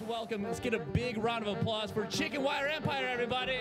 most welcome. Let's get a big round of applause for Chicken Wire Empire, everybody.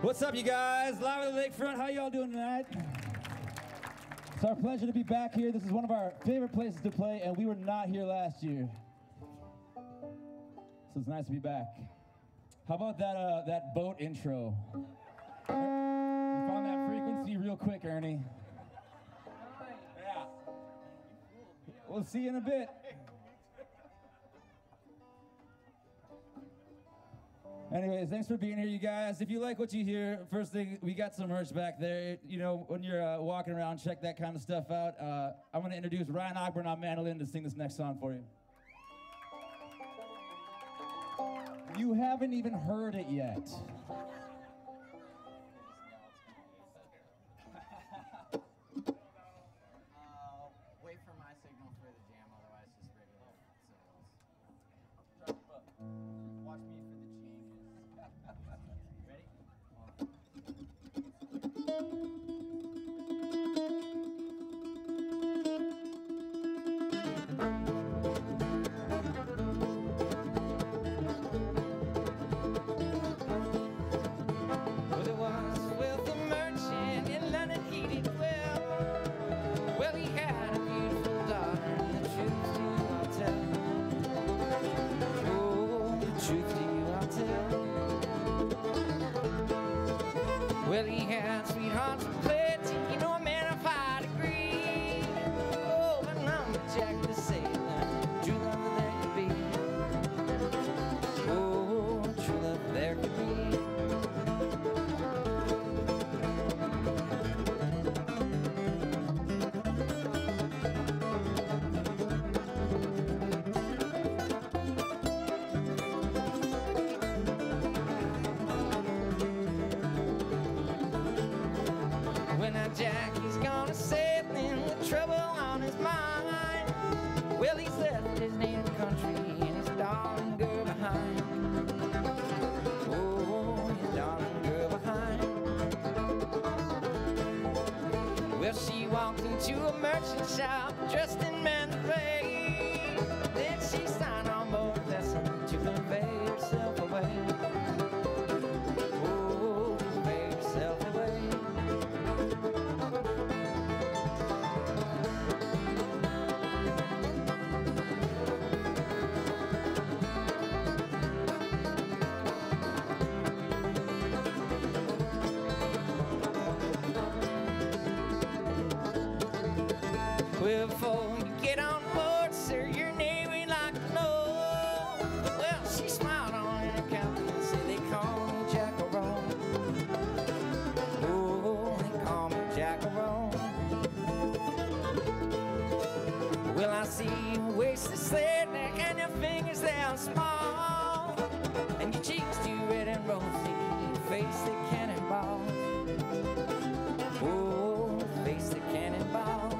What's up, you guys? Live at the Lakefront. How y'all doing tonight? It's our pleasure to be back here. This is one of our favorite places to play, and we were not here last year. So it's nice to be back. How about that boat intro? You found that frequency real quick, Ernie. Yeah. We'll see you in a bit. Anyways, thanks for being here, you guys. If you like what you hear, first thing, we got some merch back there. You know, when you're walking around, check that kind of stuff out. I'm going to introduce Ryan Ogburn on mandolin to sing this next song for you. You haven't even heard it yet. Jack the confection shop, dressed in man's way. Then she signed on board lesson to convey herself away. Oh, convey herself away. Well, before you get on board, sir, your name we'd like to know. Well, she smiled on her captain and said, they call me Jack O'Ron. Oh, they call me Jack O'Ron. Well, I see your waist is slender and your fingers they are small, and your cheeks too red and rosy, your face the cannonball. Oh, the face the cannonball.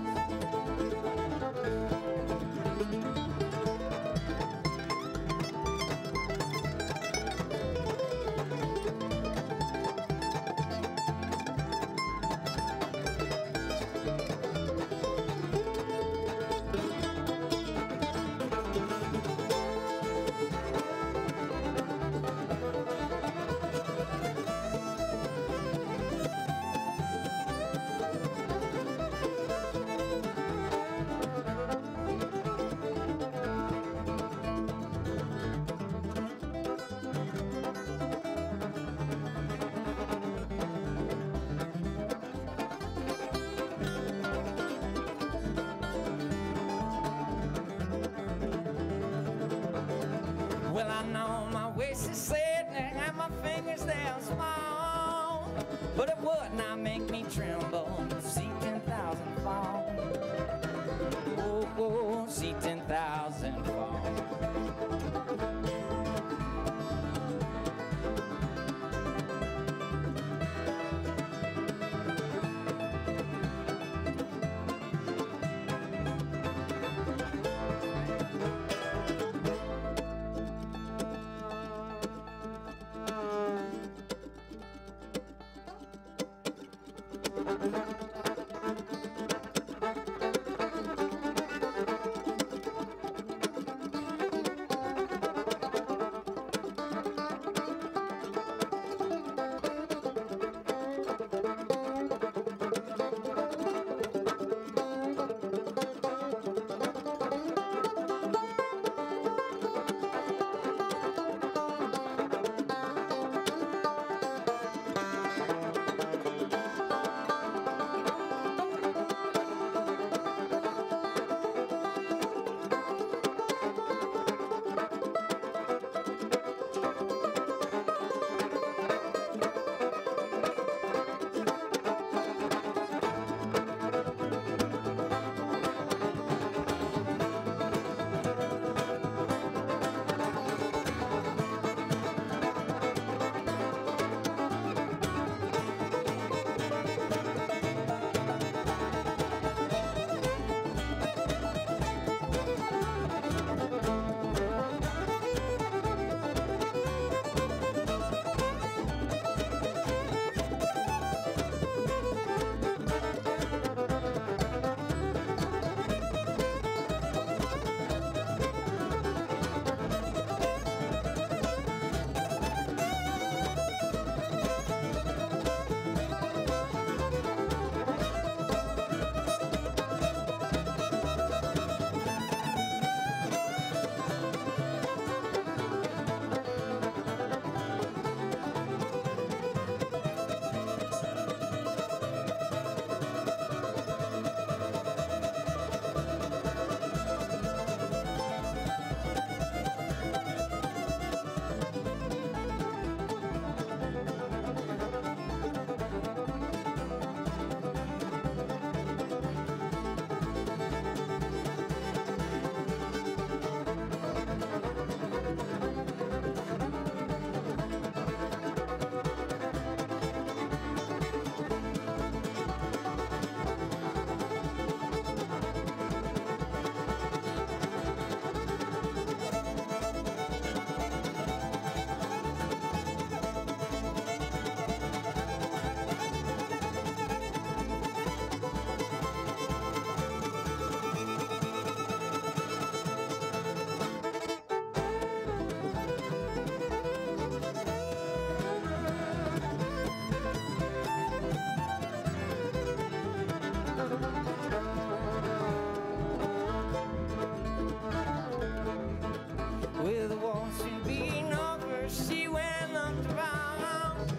wasn't being over, she went up around.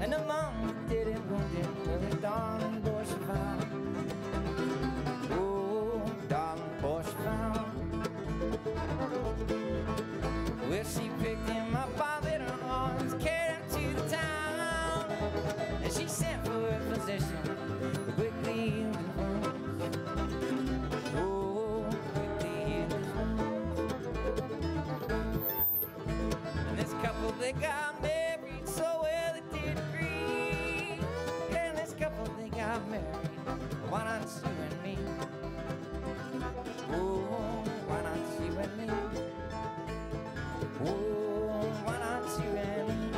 And the mom didn't want it, well, darling boy, she found. Oh, darling boy, she found. Well, she picked him up by little arms, carried him to the town. And she sent for her physician, quickly in the room. Oh, quickly in the room. And this couple, they got married, so well it did agree. And this couple, they got married, why not you and me? Oh, why not you and me? Oh, why not you and me?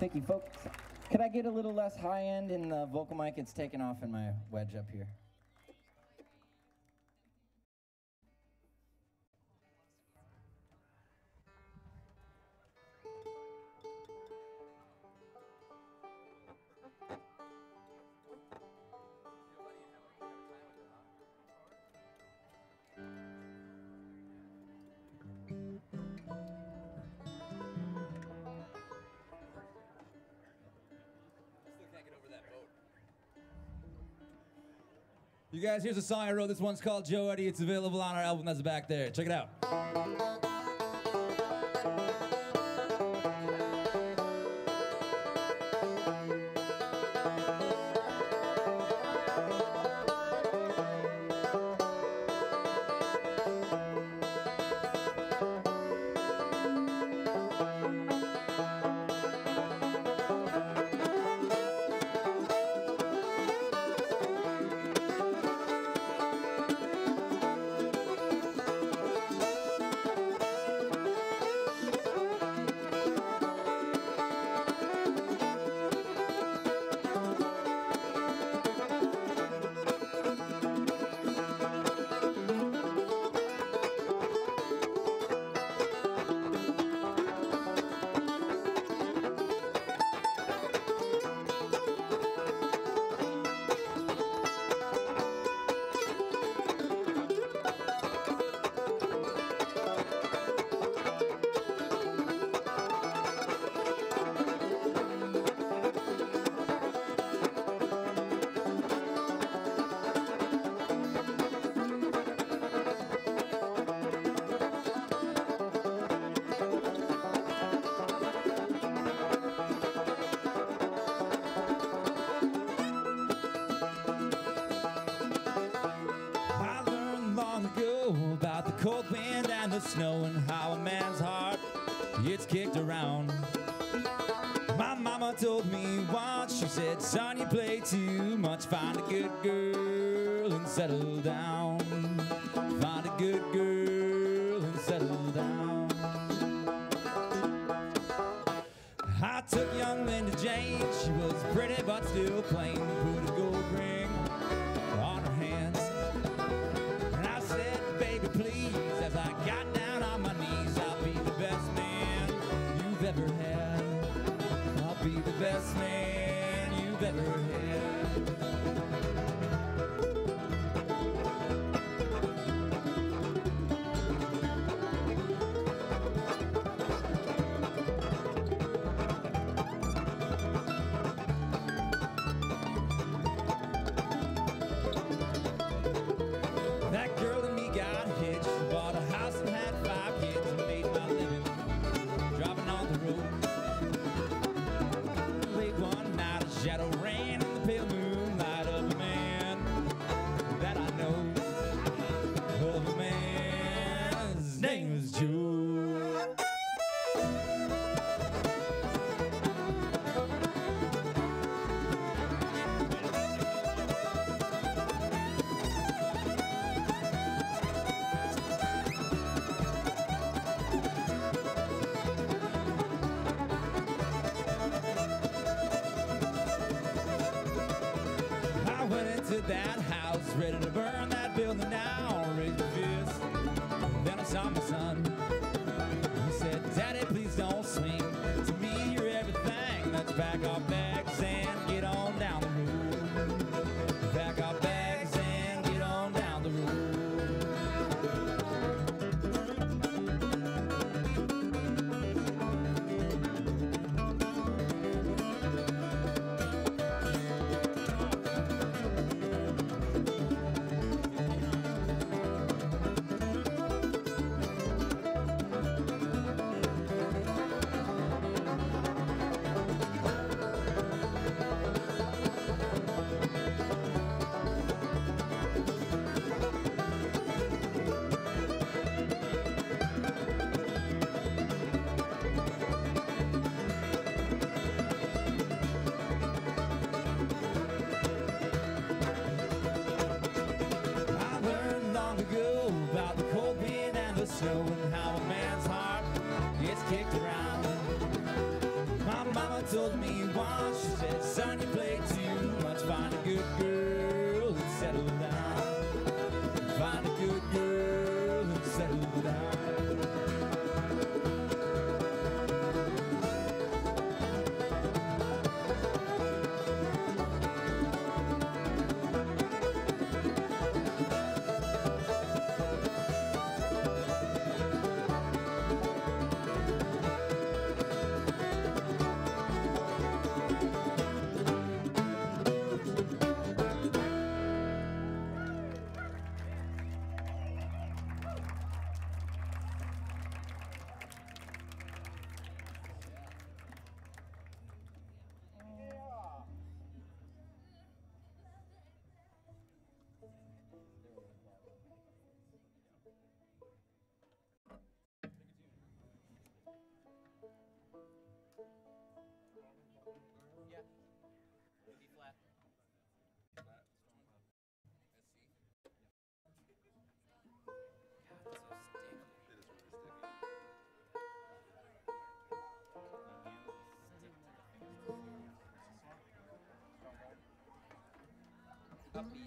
Thank you, folks. Could I get a little less high end in the vocal mic? It's taken off in my wedge up here. You guys, here's a song I wrote. This one's called Joe Eddie. It's available on our album that's back there. Check it out. Knowing how a man's heart gets kicked around. My mama told me once, she said, son, you play too much. Find a good girl and settle down. Find a good girl and settle down. I took young Linda Jane. She was pretty but still plain. Put a gold ring on her hands. And I said, baby, please, as I got down on my knees, I'll be the best man you've ever had. I'll be the best man you've ever had. That girl and me got hitched. Bought a house and had 5 kids and made my living driving on the road. Late one night, a shadow ran in the pale moonlight of a man that I know. Of a man, his name was Joe. That house, ready to burn that building down. Raised a fist, then I saw my son. He said, Daddy, please don't swing. To me, you're everything. Let's pack our bags and get on down the road. Pack our bags and get on down the road. upbeat.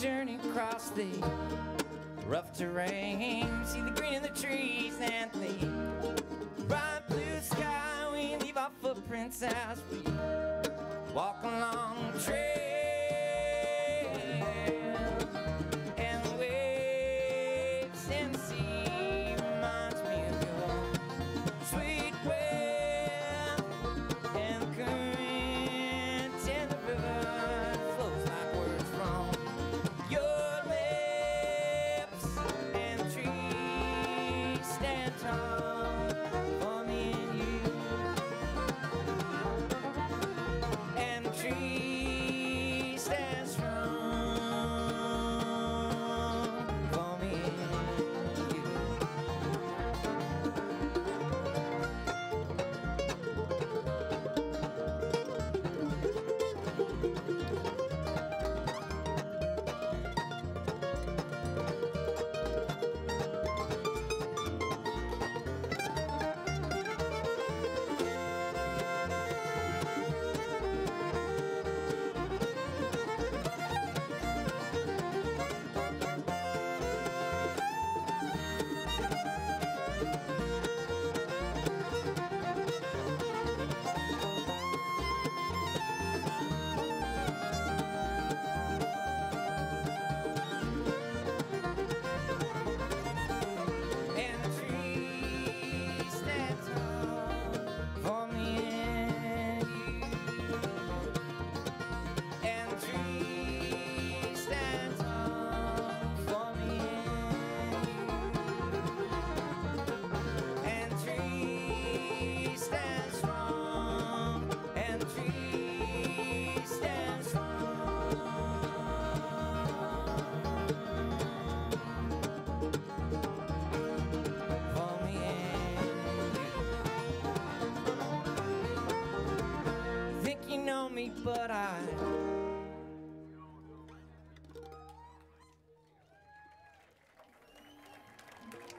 Journey across the rough terrain, see the green in the trees and the bright blue sky. We leave our footprints as we walk along the trail, and the waves and the sea reminds me of your sweet breath, and the current and the river flows like words from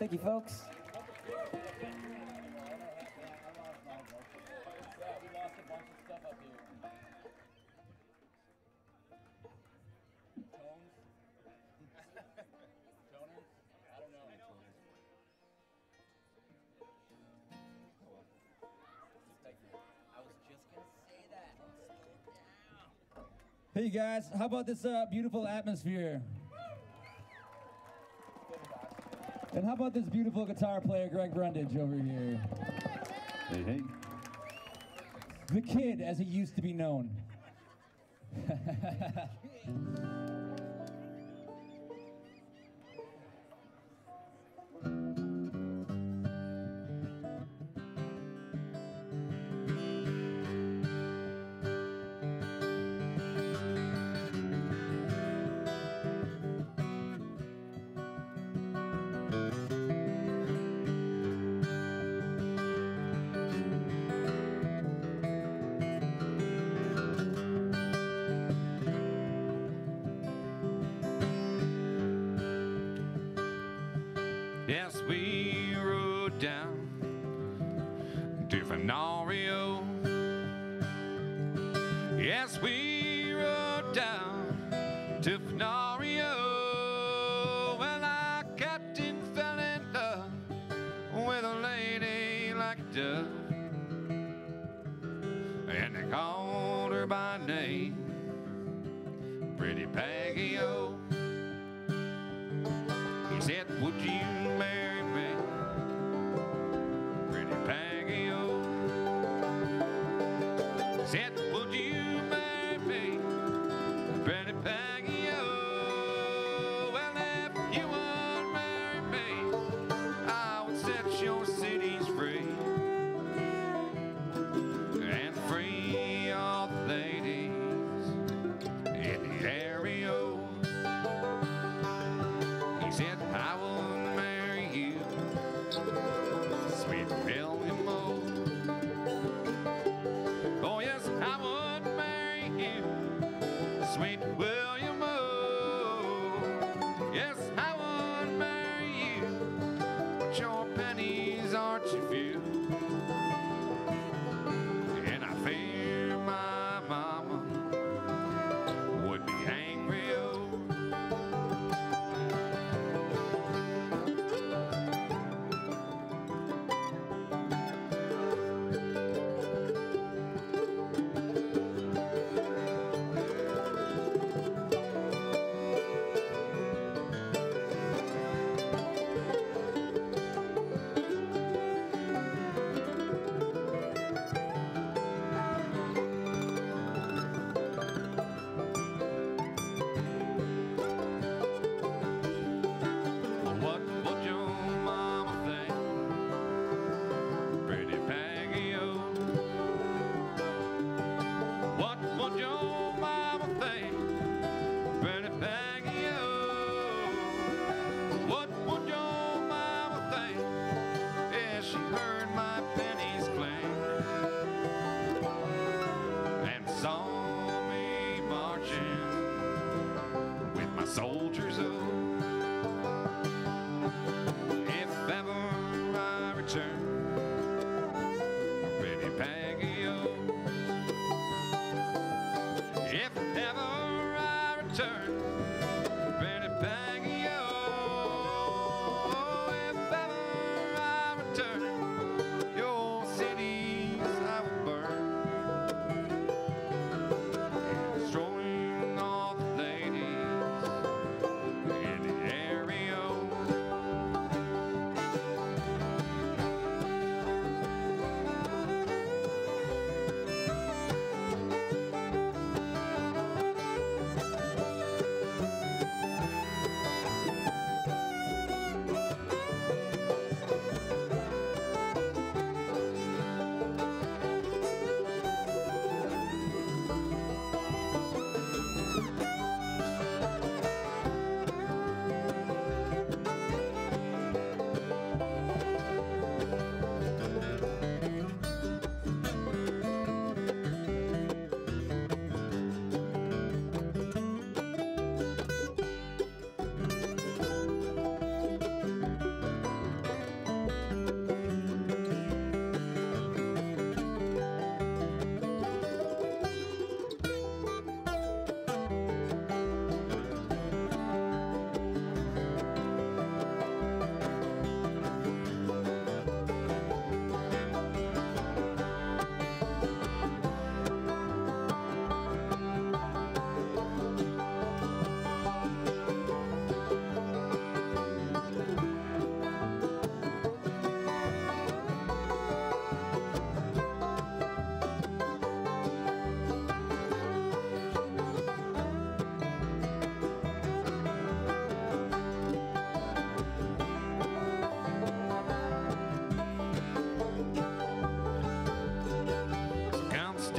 Thank you, folks. Hey guys, how about this beautiful atmosphere? And how about this beautiful guitar player, Greg Brundage, over here? Hey, hey. The Kid, as he used to be known.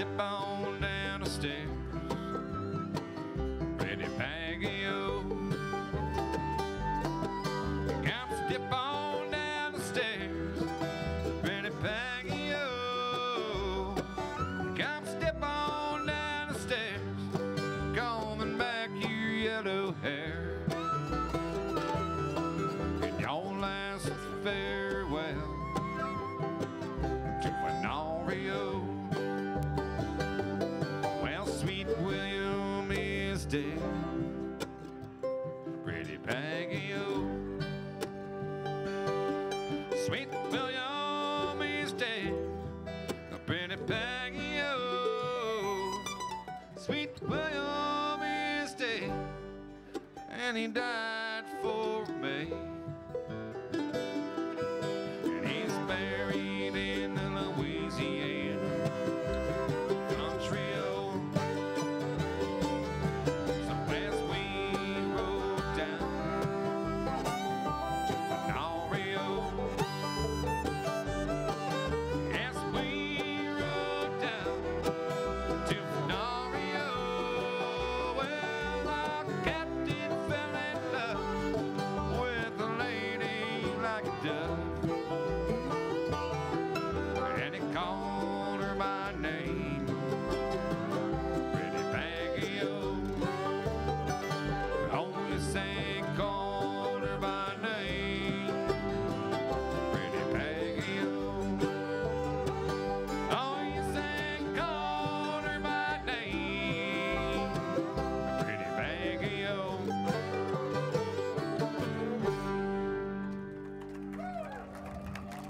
Dip on down the stairs, pretty baggy-o. Gamps, dip on down the stairs, pretty baggy-o. Gamps, dip on down the stairs, combing back your yellow hair. And your last farewell to an Oreo. Dead. Pretty Peggy-o, sweet William is dead. Pretty Peggy-o, sweet William is dead, and he died for me. And he's buried in Louisiana.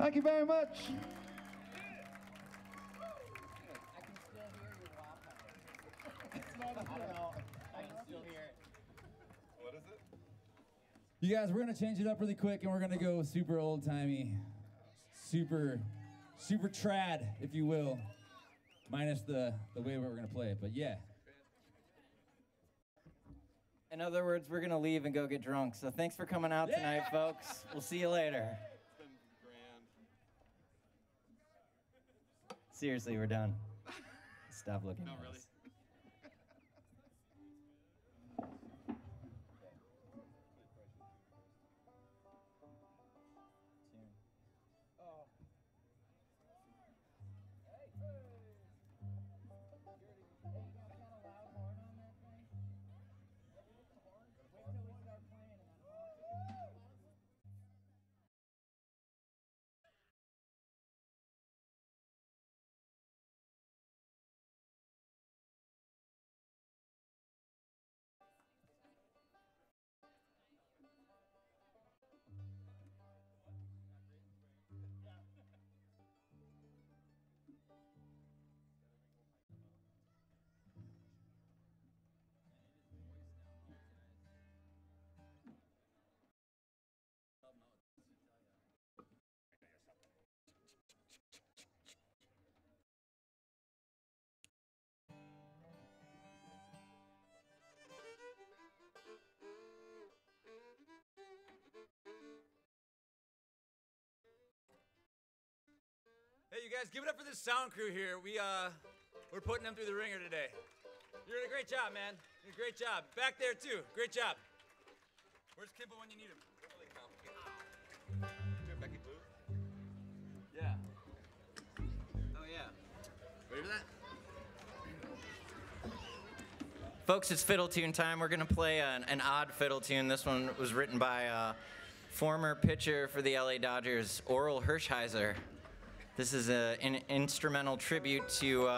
Thank you very much. I can still hear your wop. I don't know. I can still hear it. What is it? You guys, we're gonna change it up really quick, and we're gonna go super old timey, super trad, if you will, minus the way we're gonna play it. But yeah. In other words, we're gonna leave and go get drunk. So thanks for coming out tonight, folks. We'll see you later. Seriously, we're done. Stop looking at us. No, really. Hey, you guys, give it up for this sound crew here. We're putting them through the ringer today. You're doing a great job, man. You're doing a great job. Back there, too. Great job. Where's Kimba when you need him? Holy cow. Do it, Becky Blue? Yeah. Oh, yeah. Ready for that? Folks, it's fiddle tune time. We're going to play an odd fiddle tune. This one was written by former pitcher for the LA Dodgers, Orel Hershiser. This is an instrumental tribute to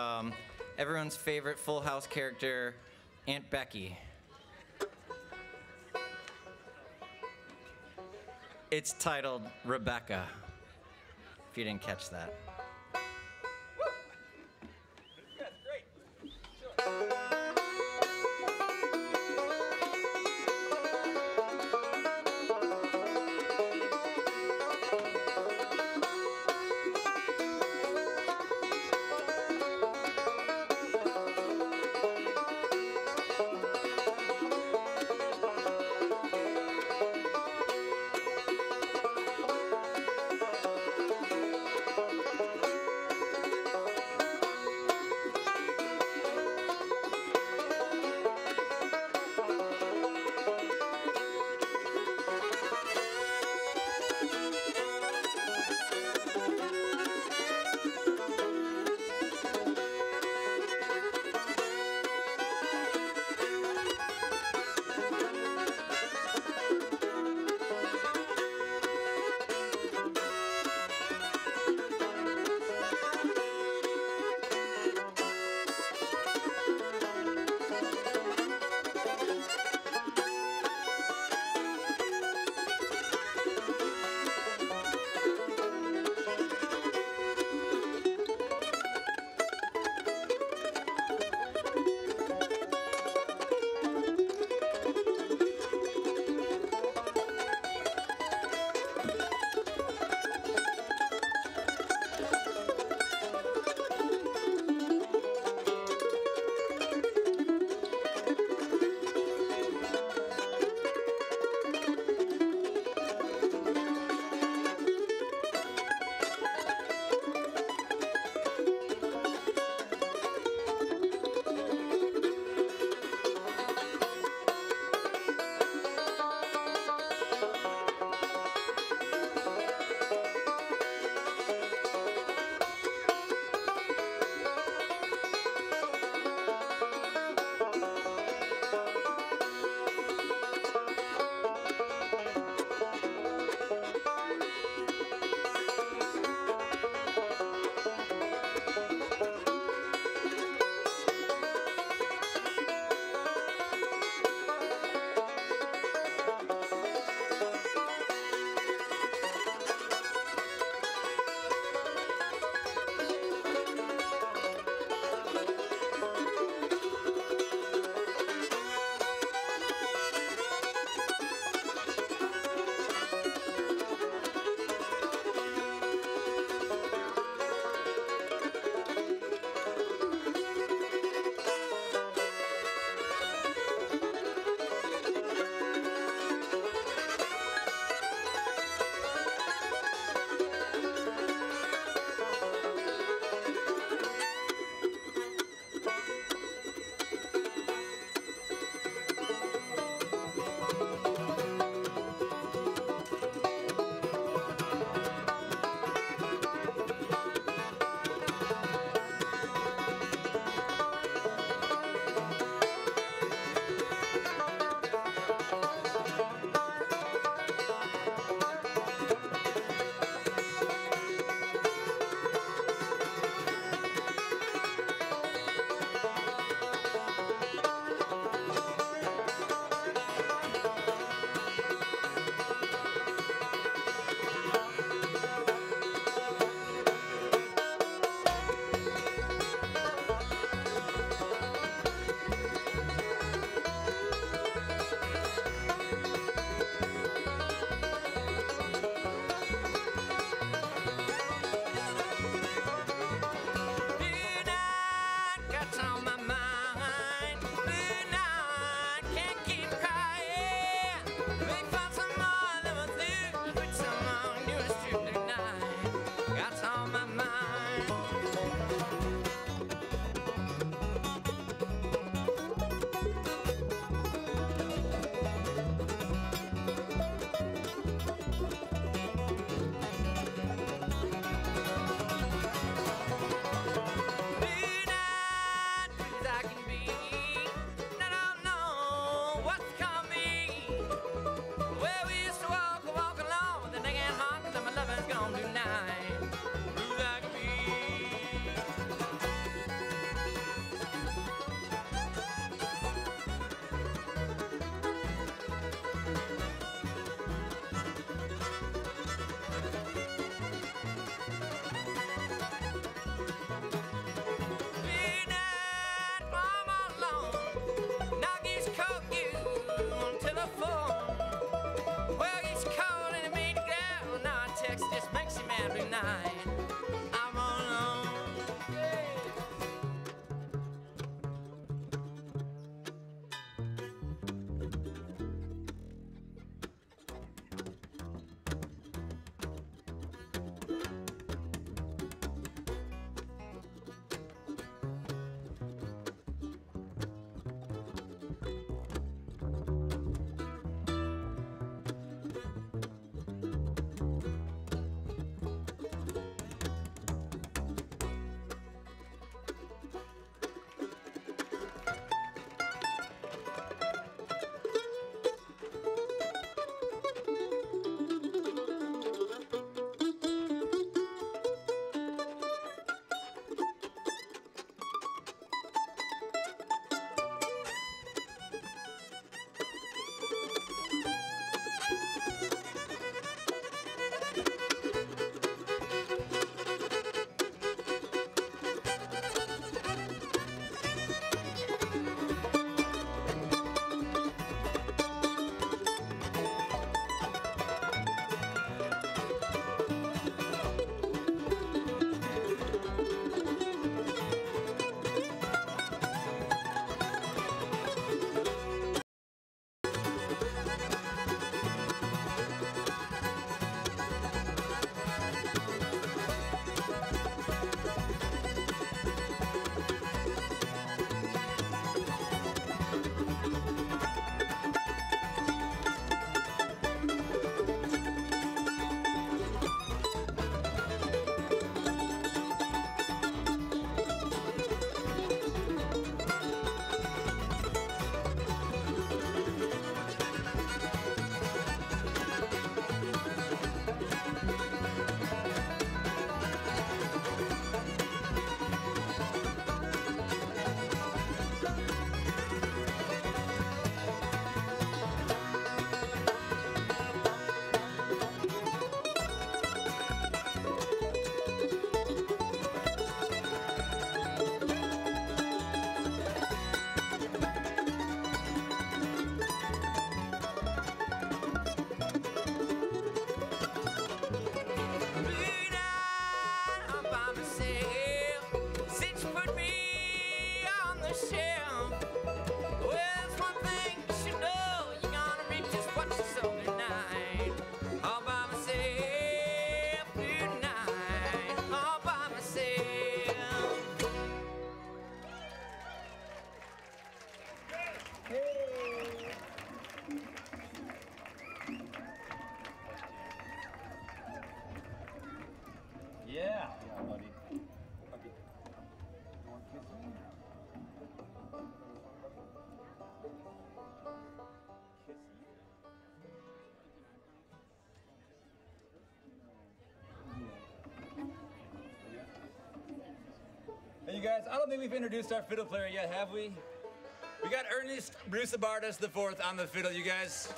everyone's favorite Full House character, Aunt Becky. It's titled Rebecca, if you didn't catch that. night. I'm alone. Hey, you guys, I don't think we've introduced our fiddle player yet, have we? We got Ernest Brusubardis IV on the fiddle, you guys.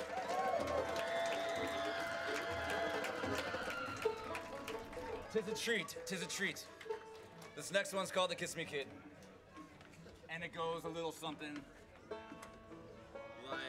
Tis a treat, tis a treat. This next one's called the Kiss Me Kid. And it goes a little something like...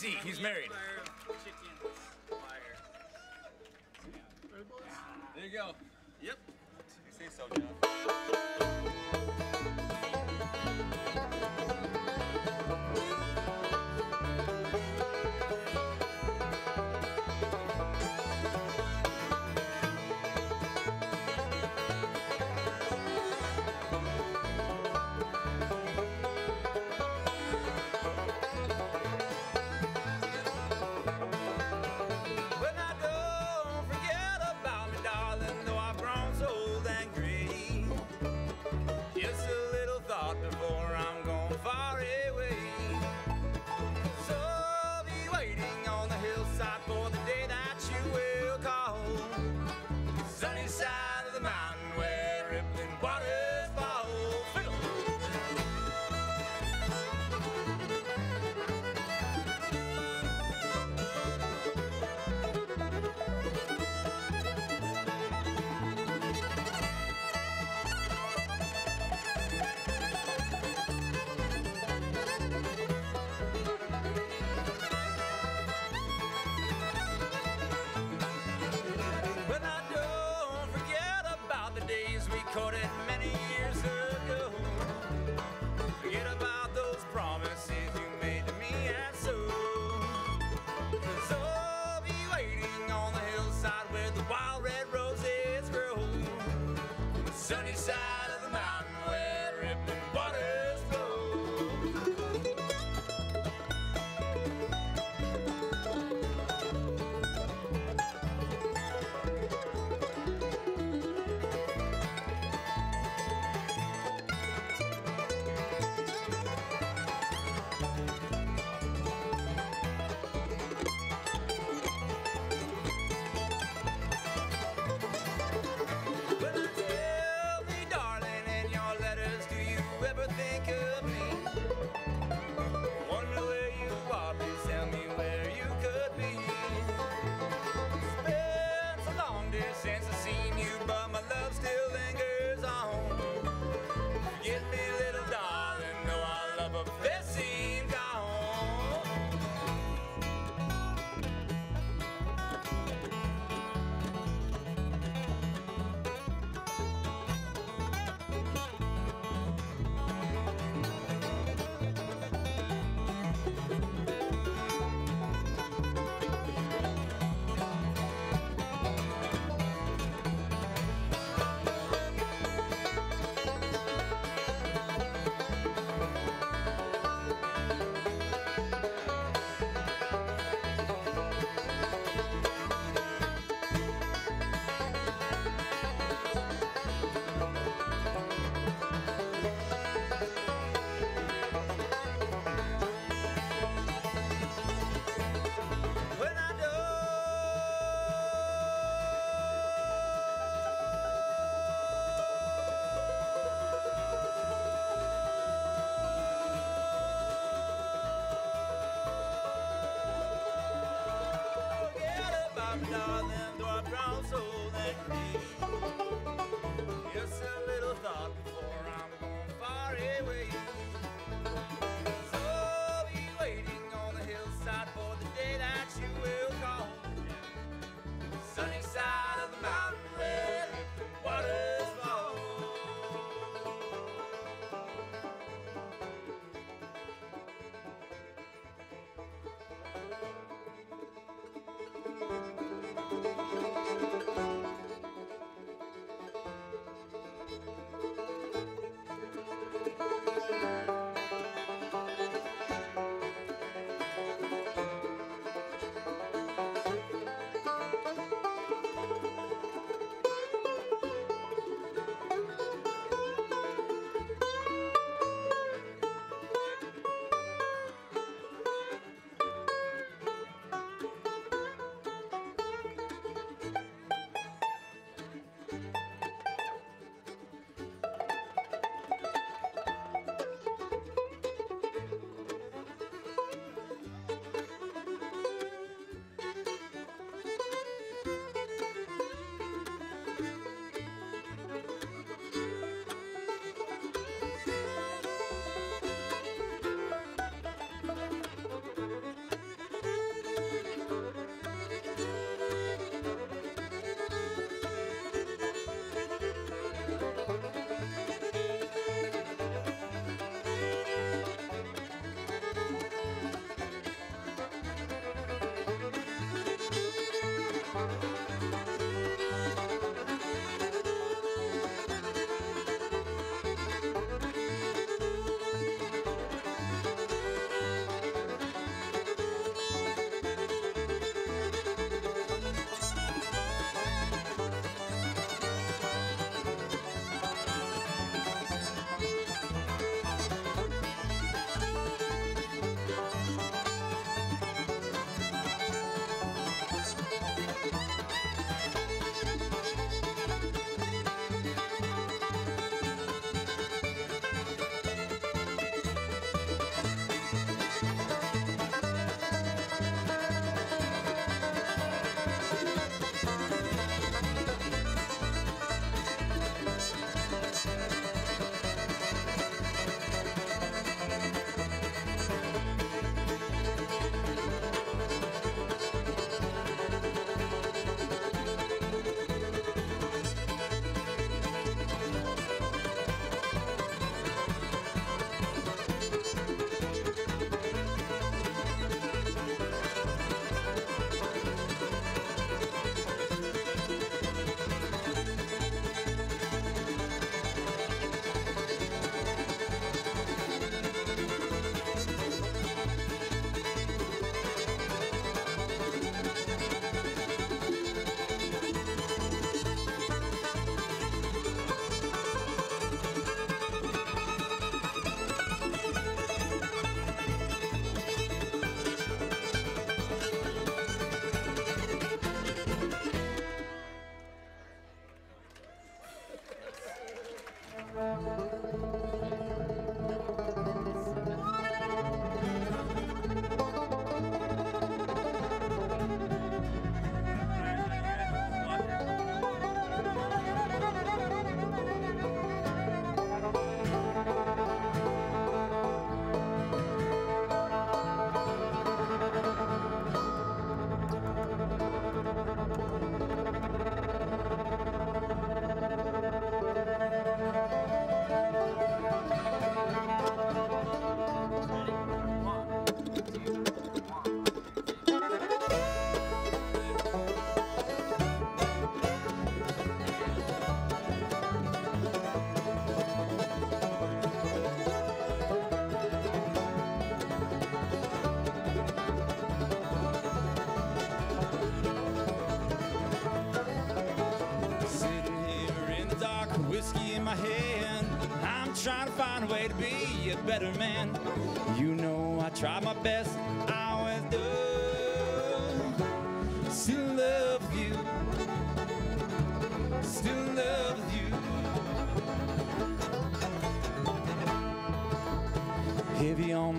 Easy, he's married. Chicken Wire. There you go. Yep. You say so, John.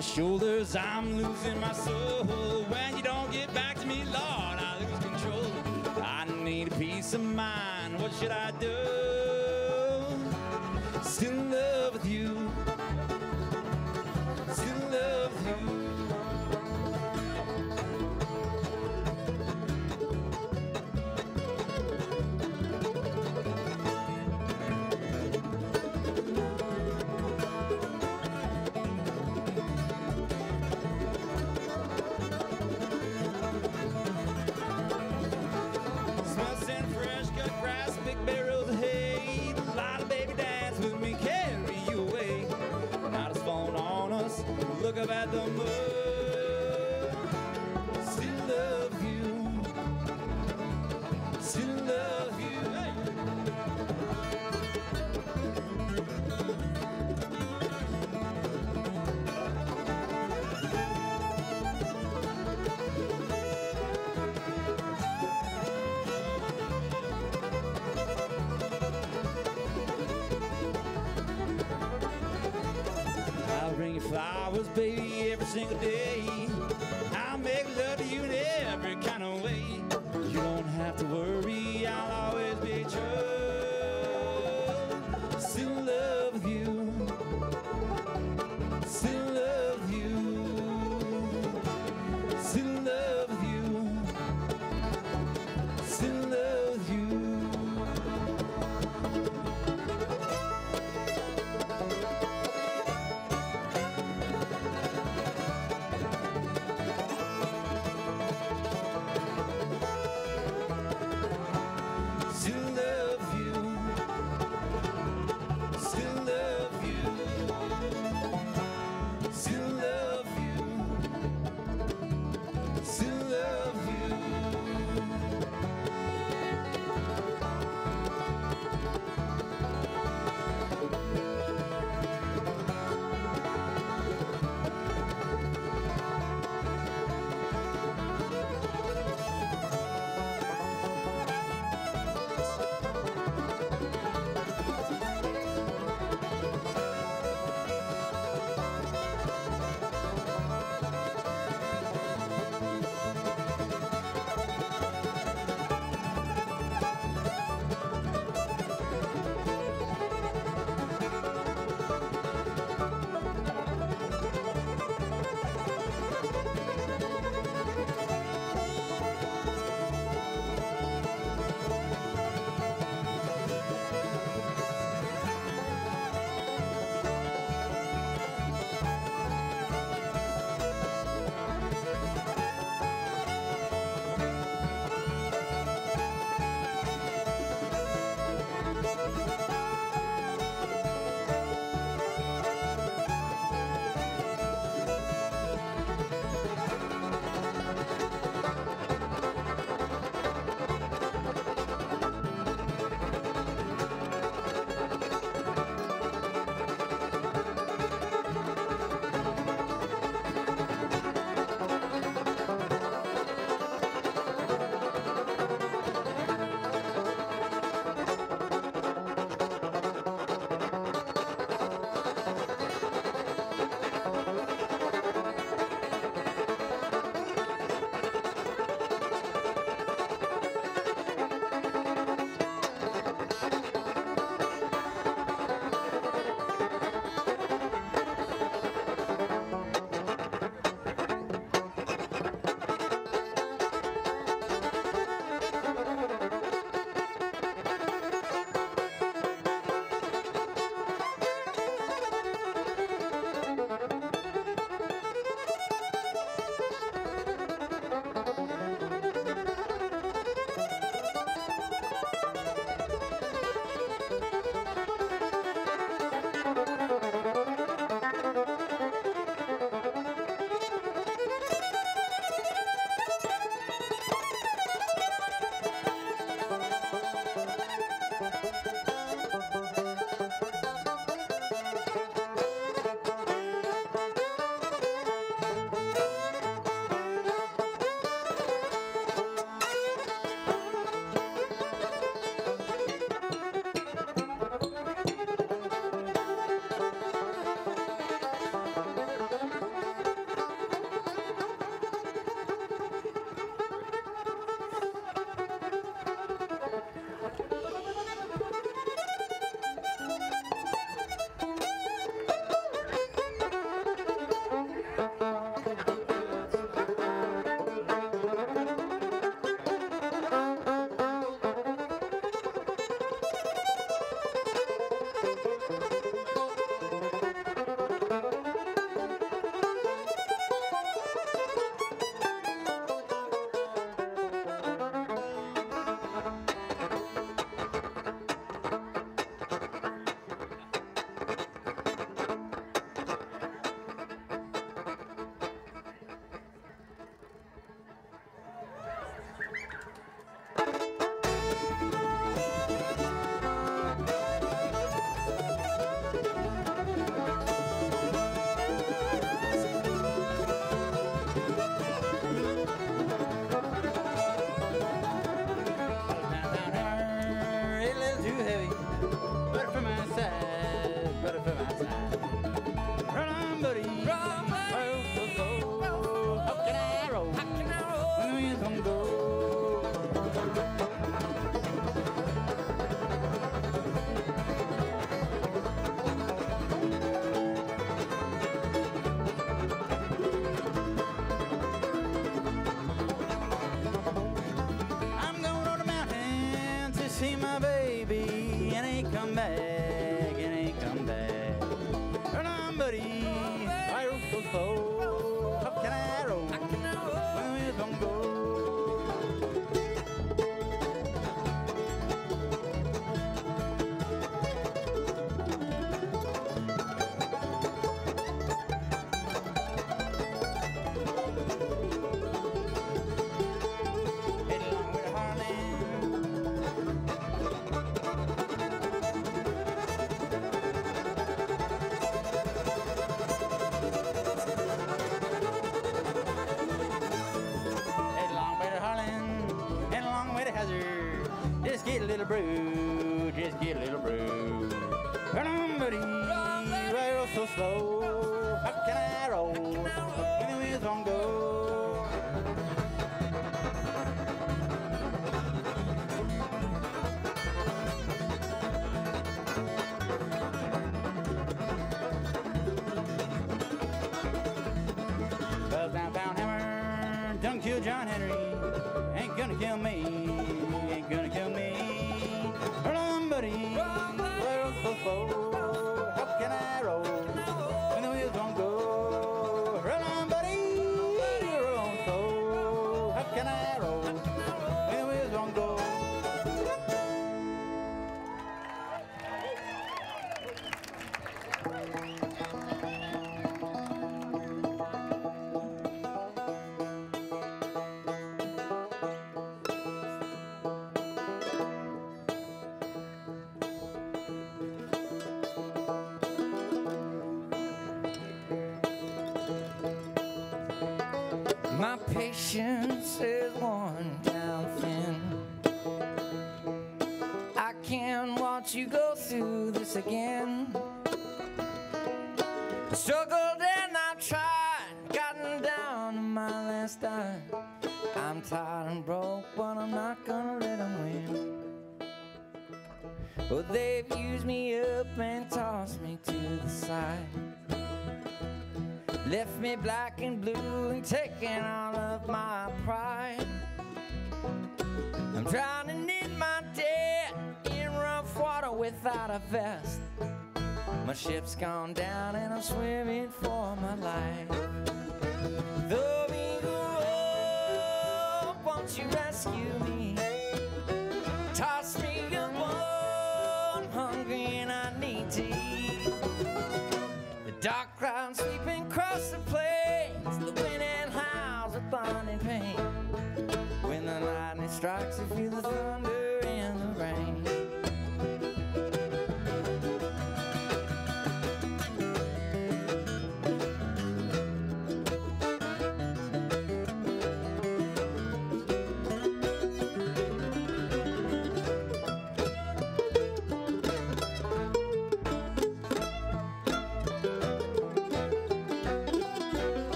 Shoulders, I'm losing my soul. When you don't get back to me, Lord, I lose control. I need peace of mind. What should I do? Still in love with you. Still in love with at the moon. Still love you. Still love you. I'll bring you flowers, baby, single day. I'll make love to you in every kind of way. You don't have to worry, I'll always be true. Still in love with you. Still in love with you. Still in love with you. Still in love with you. ain't come back, it ain't come back. Her somebody, I wrote those foes. How can I roll? When we don't go. Brew, just get a little brew. Run on, buddy, I roll so slow. How can I roll? When the wheels won't go. Buzz down, pound hammer, done kill John Henry. Ain't gonna kill me, ain't gonna kill me. How can I roll when the wheels won't go? Roll on, buddy, roll on, so how can I roll when the wheels won't go? Patience is worn down thin. I can't watch you go through this again. I struggled and I've tried, gotten down to my last dime. I'm tired and broke, but I'm not gonna let them win. Well, they've used me up and tossed me to the side. Left me black and blue and taking all of my pride. I'm drowning in my debt, in rough water without a vest. My ship's gone down and I'm swimming for my life. The Ringo, won't you rescue me? Toss me a bone, I'm hungry and I need to eat. The dark clouds sweeping across the plains, the wind and howls are thundering pain. When the lightning strikes, you feel the thunder and the rain.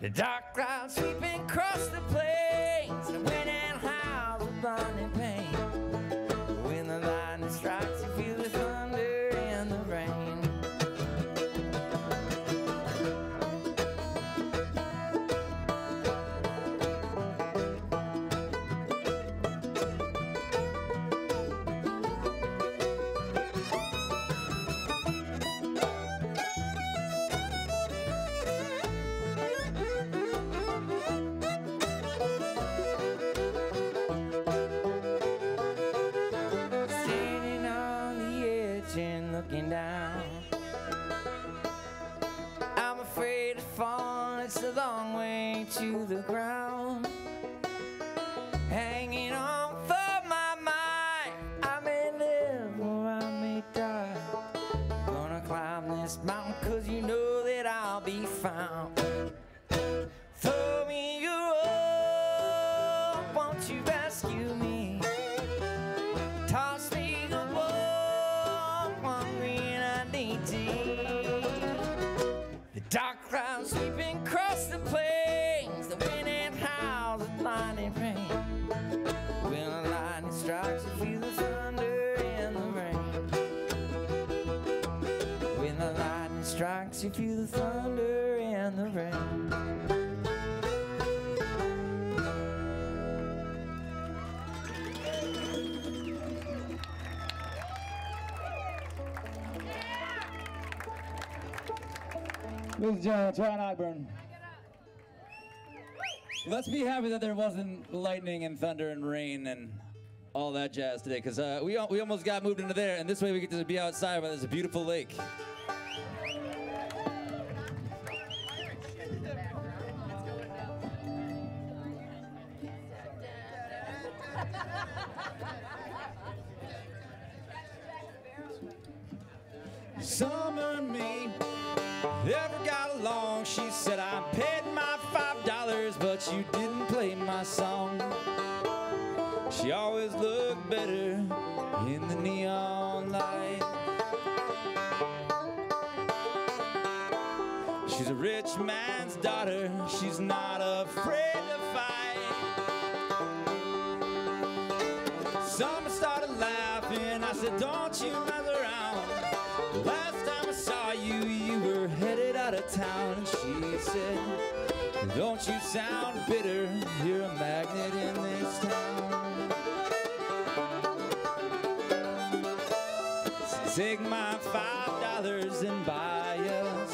The dark clouds sweeping across the plains, the wind and howls of blinding pain. When the lightning strikes, you feel the thunder and the mountain, 'cause you know that I'll be found. Throw me dark clouds sweeping across the plains, the wind and howls of lightning rain. When the lightning strikes, you feel the thunder in the rain. When the lightning strikes, you feel the thunder in the rain. Ladies and gentlemen, it's Ryan Ogburn. Let's be happy that there wasn't lightning and thunder and rain and all that jazz today, because we almost got moved into there, and this way we get to be outside where there's a beautiful lake. Summer me. Never got along, she said, I paid my $5, but you didn't play my song. She always looked better in the neon light. She's a rich man's daughter, she's not afraid to fight. Someone started laughing, I said, don't you mess around. Last time I saw you, you were headed out of town. And she said, don't you sound bitter, you're a magnet in this town. So take my $5 and buy us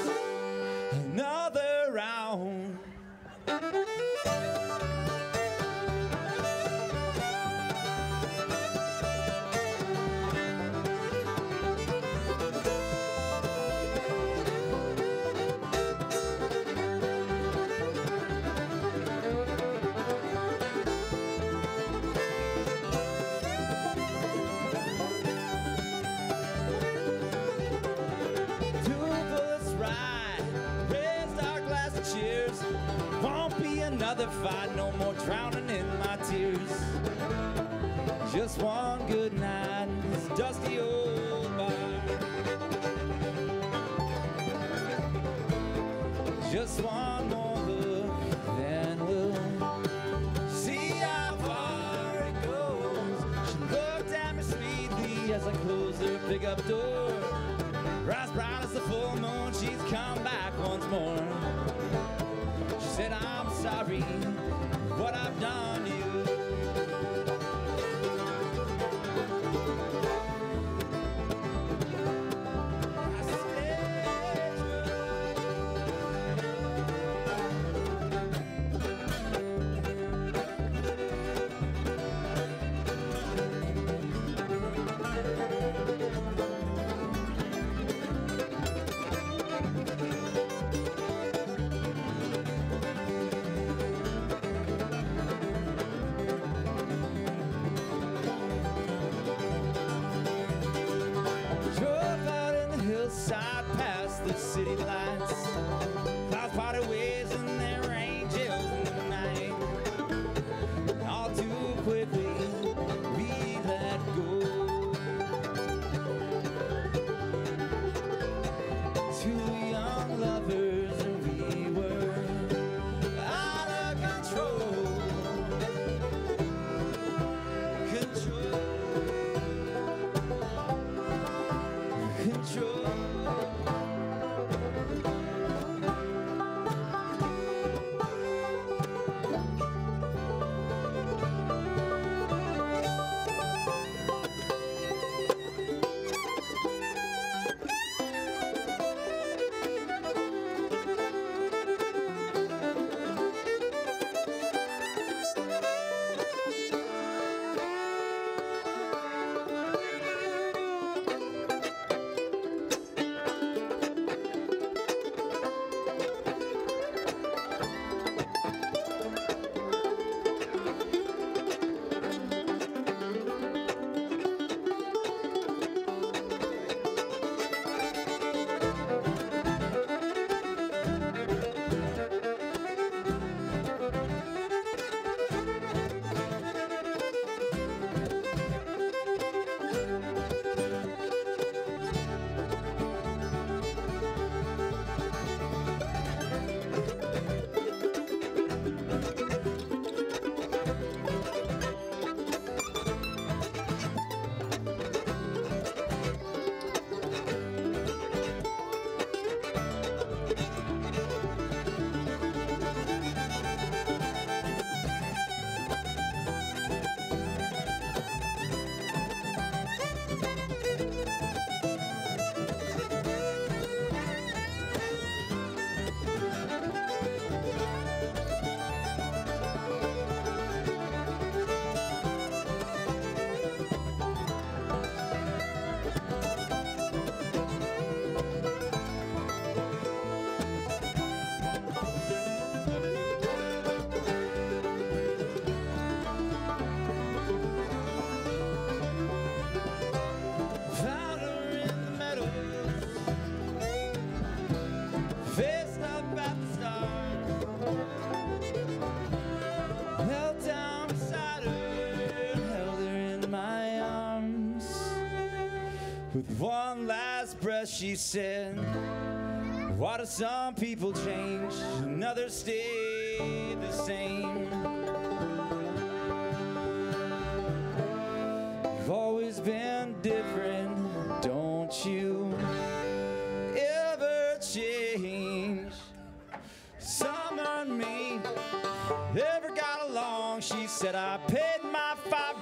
another round. Another fight, no more drowning in my tears. Just one good night in this dusty old bar. Just one more look, then we'll see how far it goes. She looked at me sweetly as I closed her pickup door. Rise bright as the full moon, she's come back once more. Said, I'm sorry what I've done to you. I said, she said, why do some people change and others stay the same? You've always been different, don't you ever change? Some are mean, never got along. She said, I paid my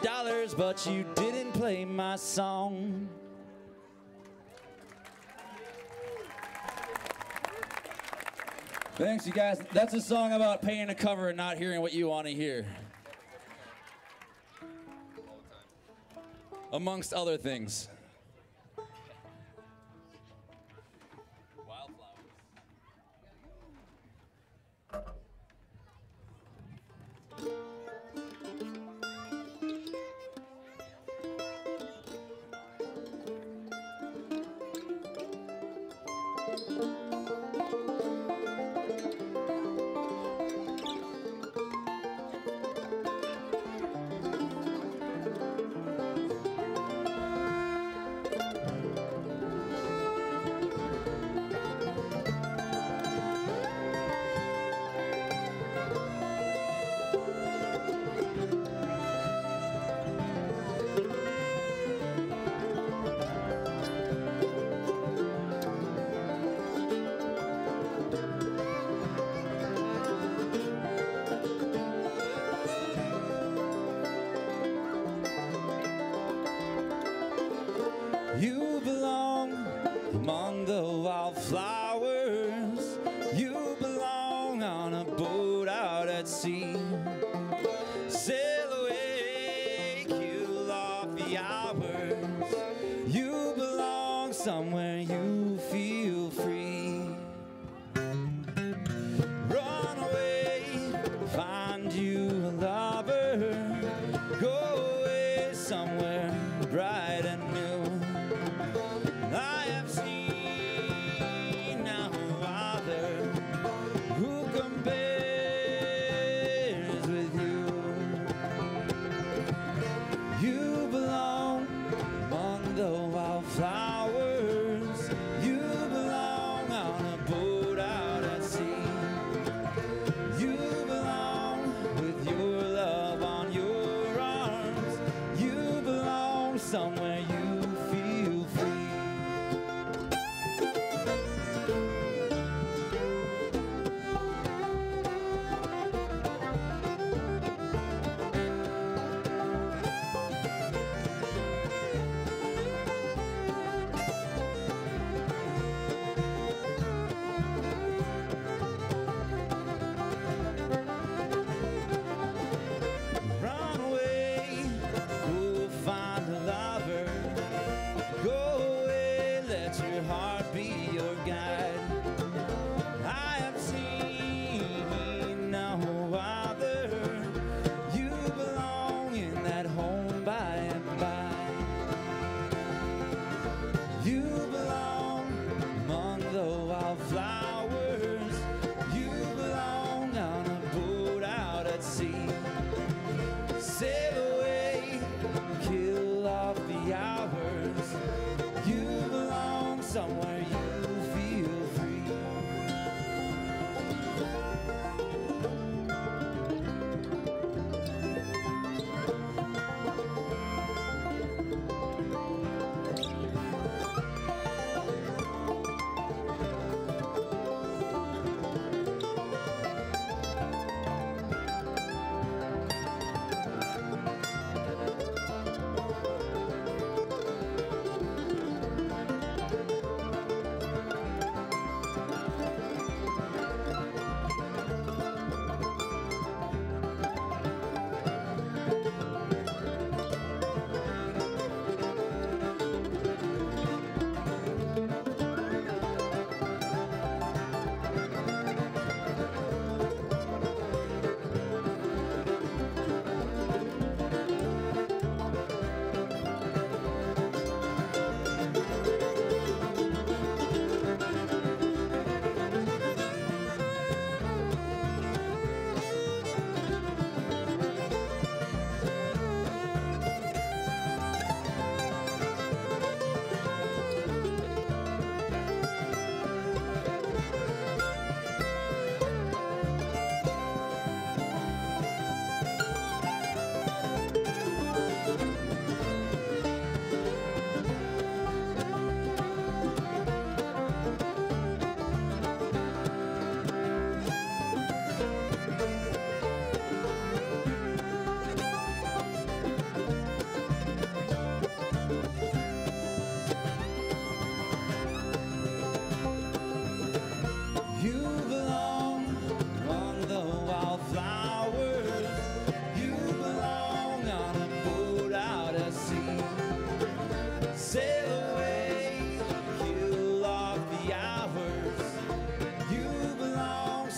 $5, but you didn't play my song. Thanks, you guys. That's a song about paying a cover and not hearing what you want to hear. Amongst other things. Wildflowers.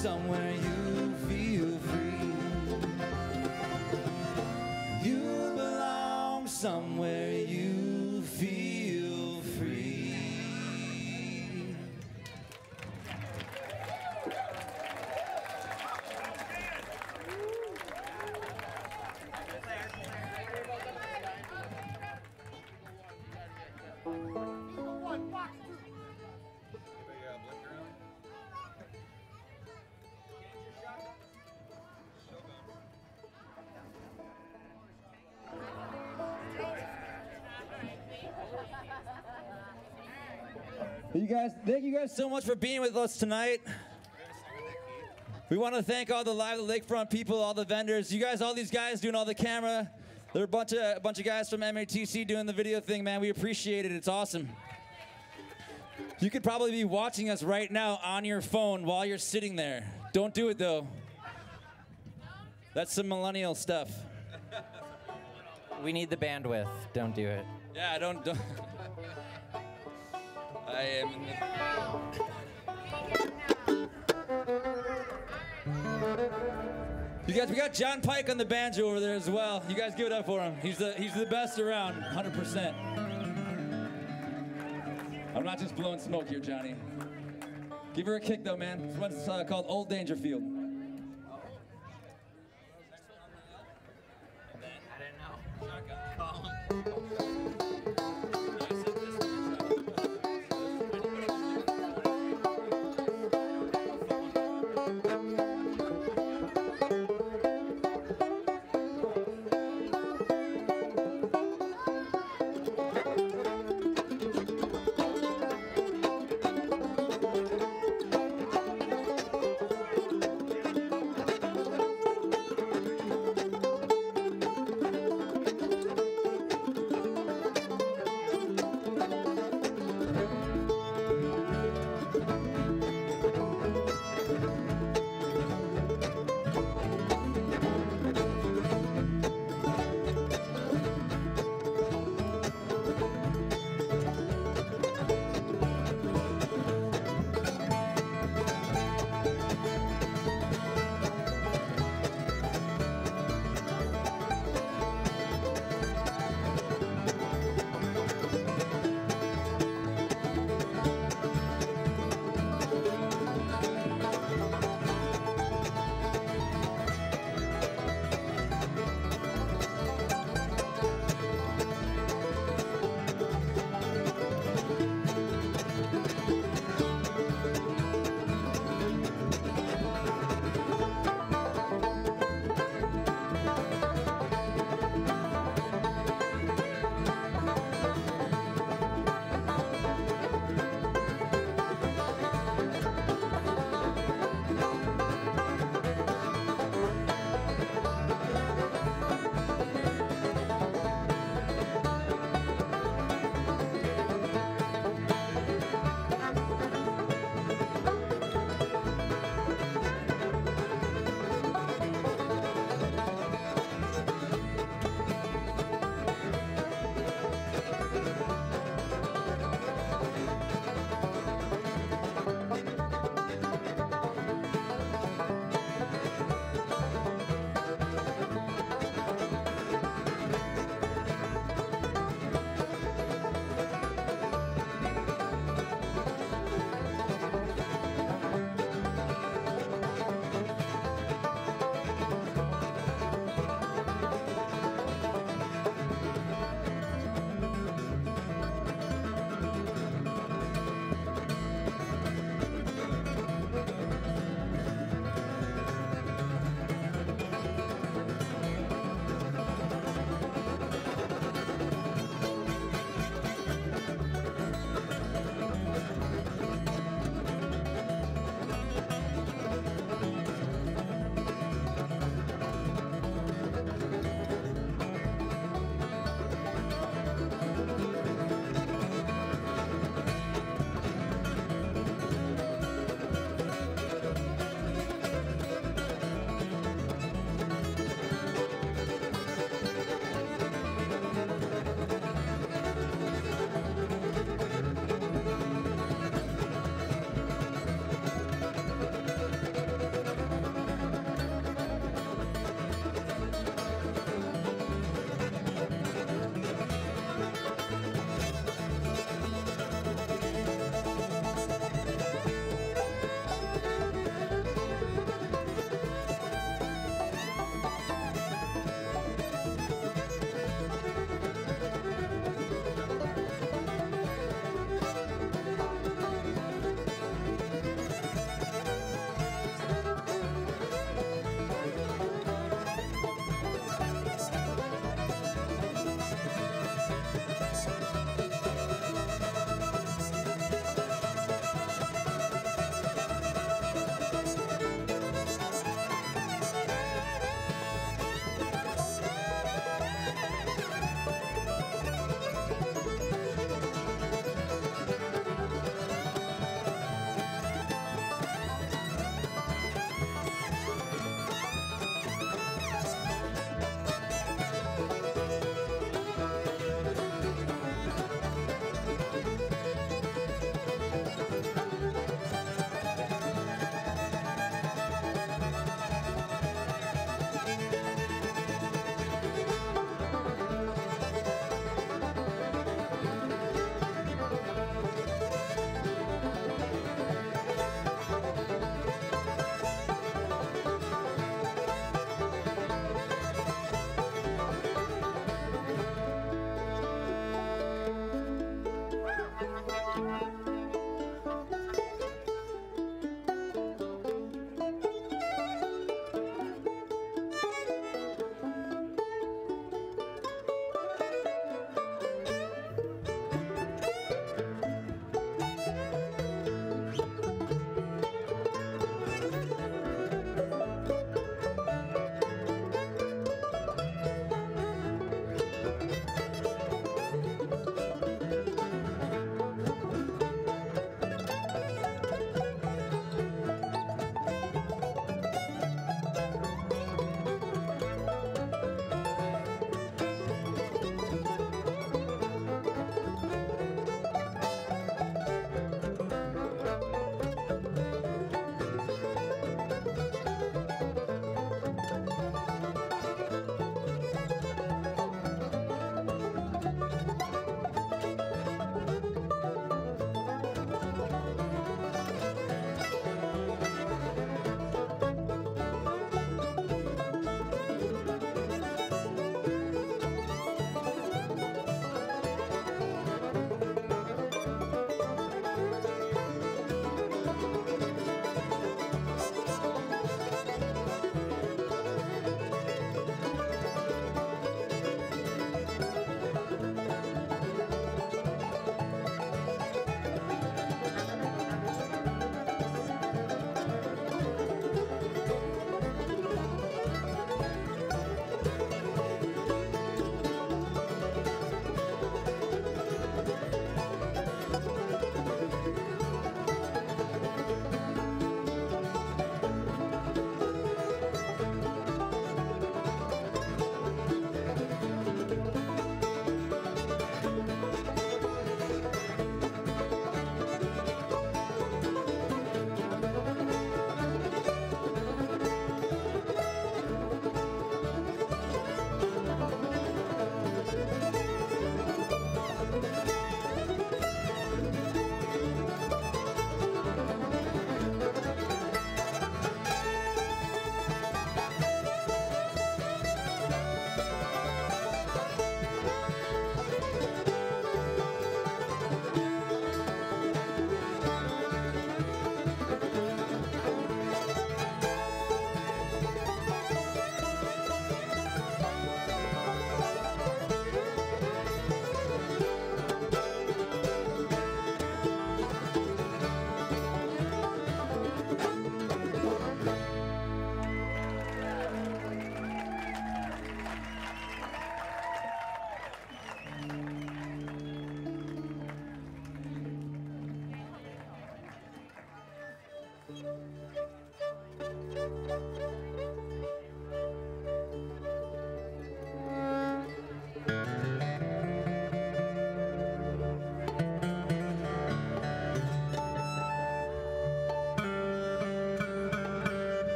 somewhere you feel free. You belong somewhere you feel free. You guys, thank you guys so much for being with us tonight. We want to thank all the Live at the Lakefront people, all the vendors, you guys, all these guys doing all the camera. There are a bunch of guys from MATC doing the video thing, man. We appreciate it. It's awesome. You could probably be watching us right now on your phone while you're sitting there. Don't do it though. That's some millennial stuff. We need the bandwidth. Don't do it. Yeah, don't. I am in the... You guys, we got Jon Peik on the banjo over there as well. You guys give it up for him. He's the best around, 100%. I'm not just blowing smoke here, Johnny. Give her a kick though, man. This one's called Old Dangerfield. I didn't know. Shotgun.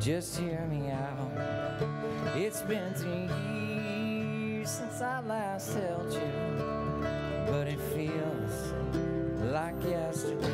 Just hear me out. It's been 3 years since I last held you, but it feels like yesterday.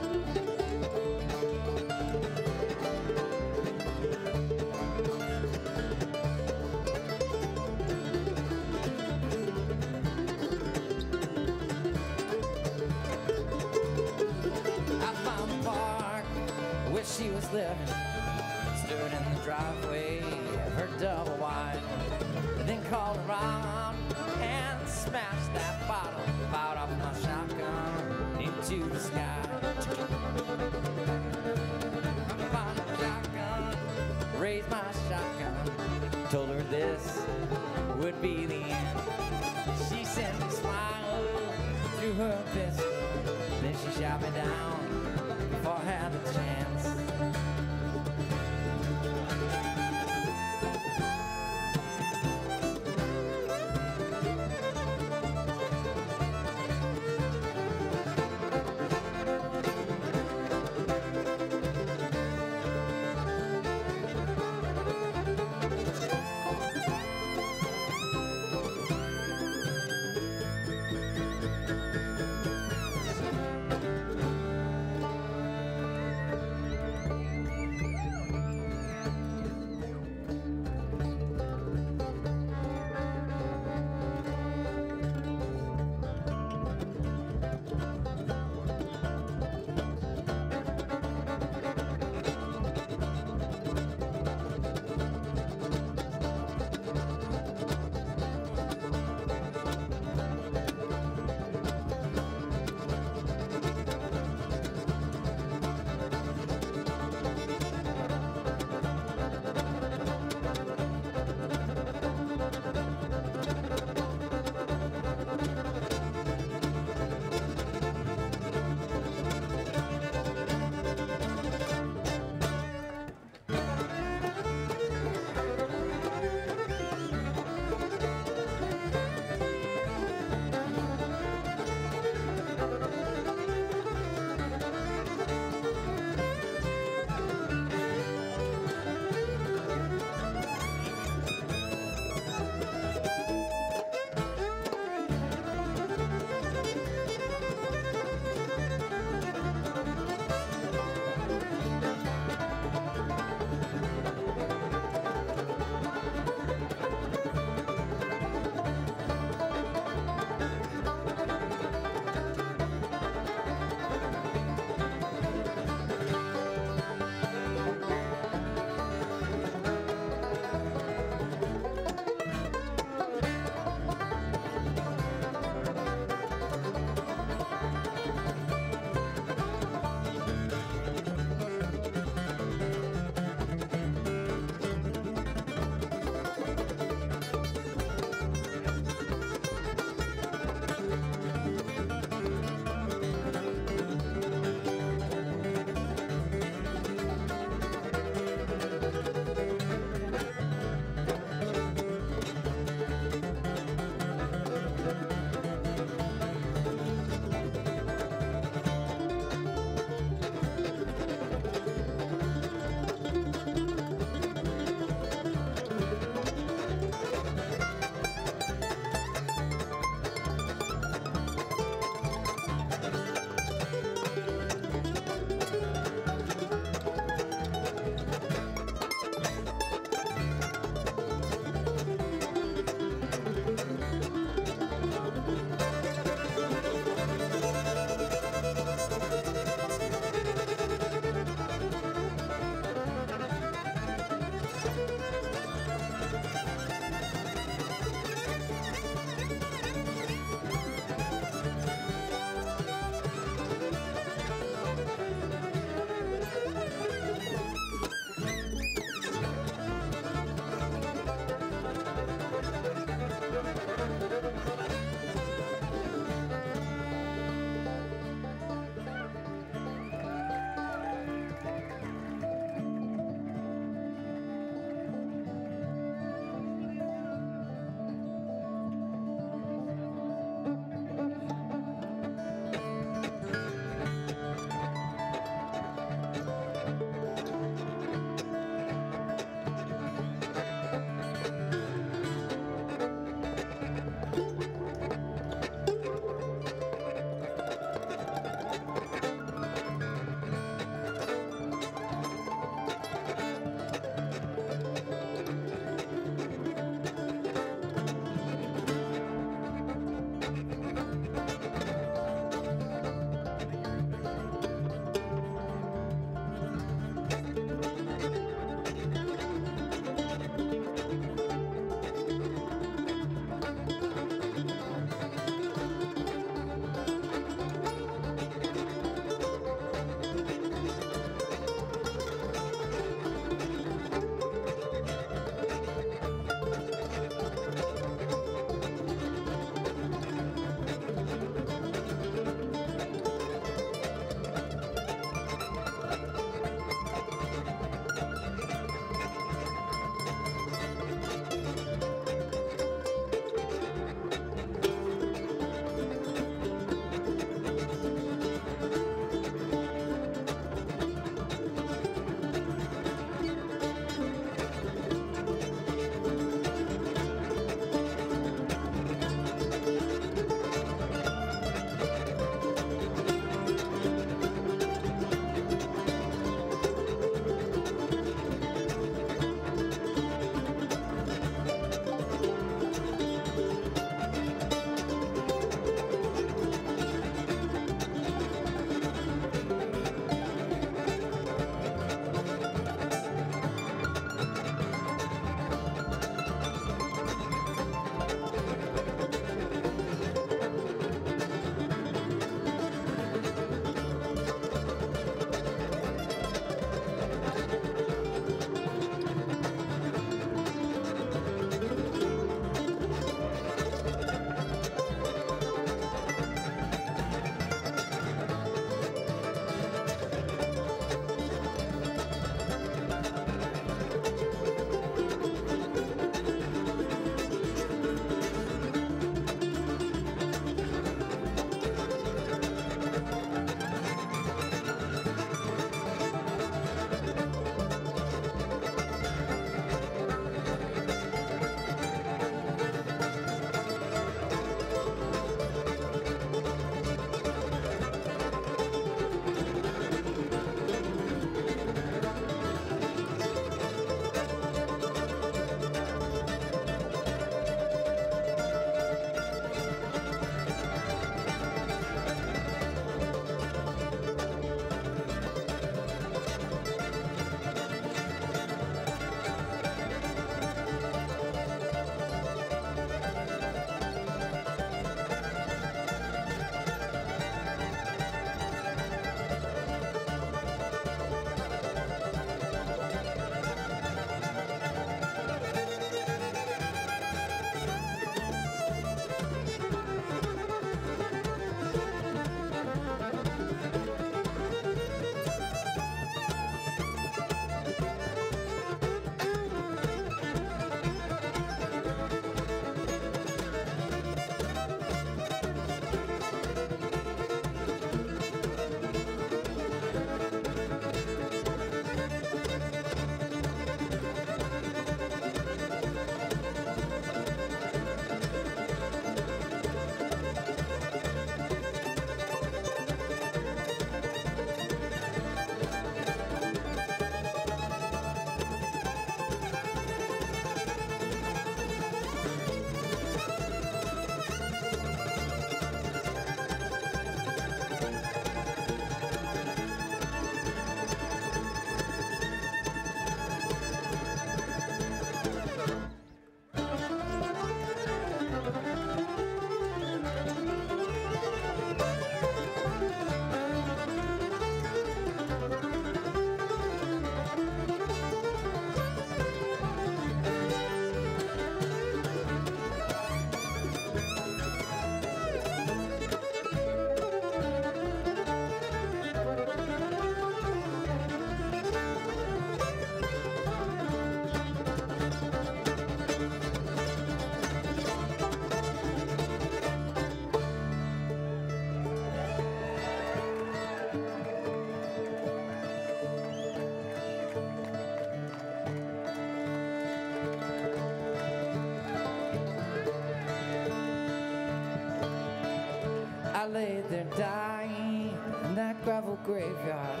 They're dying in that gravel graveyard.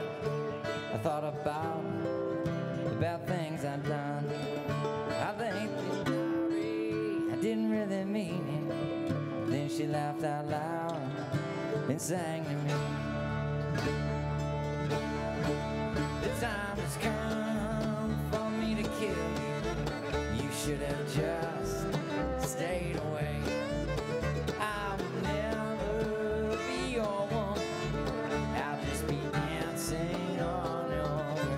I thought about the bad things I'd done. I think the story I didn't really mean it. Then and she laughed out loud and sang to me. The time has come for me to kill you. You should have just stayed away. I will never be your woman. I'll just be dancing on your grave.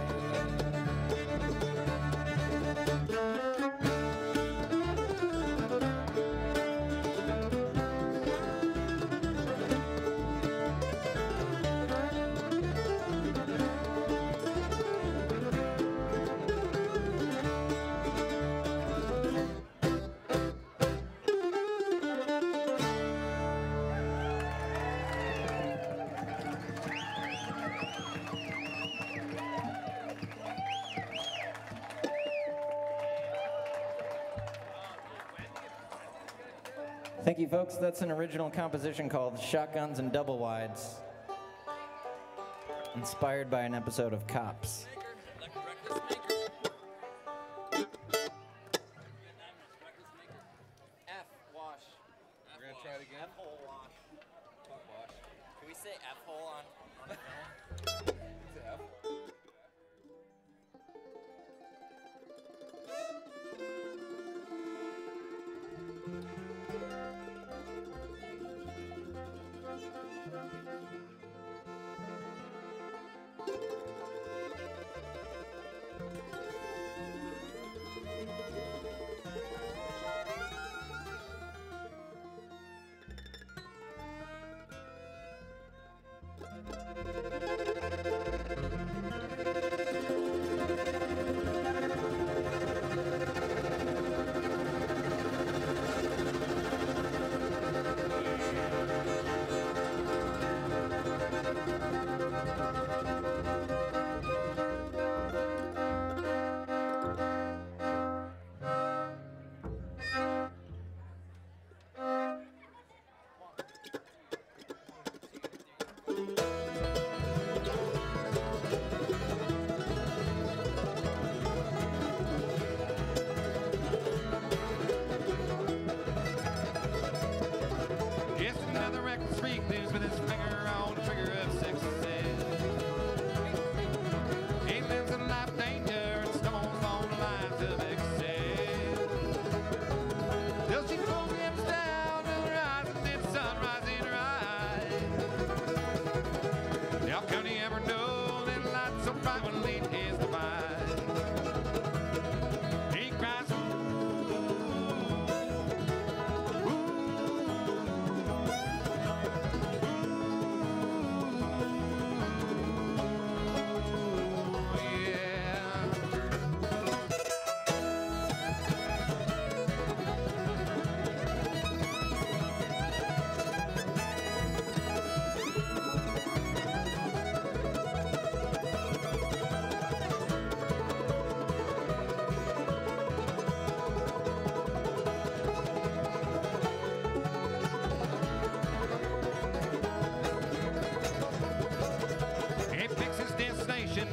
Thank you, folks. That's an original composition called Shotguns and Double Wides, inspired by an episode of Cops.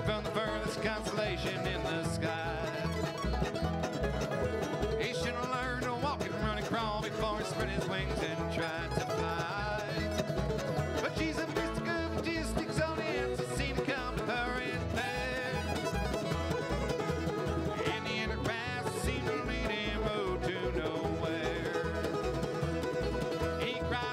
From the furthest constellation in the sky, he should have learned to walk and run and crawl before he spread his wings and tried to fly. But she's a mystical, majestic zodiac that seemed to come to her in pair. In the inner path seemed to lead him oh to nowhere. He cries.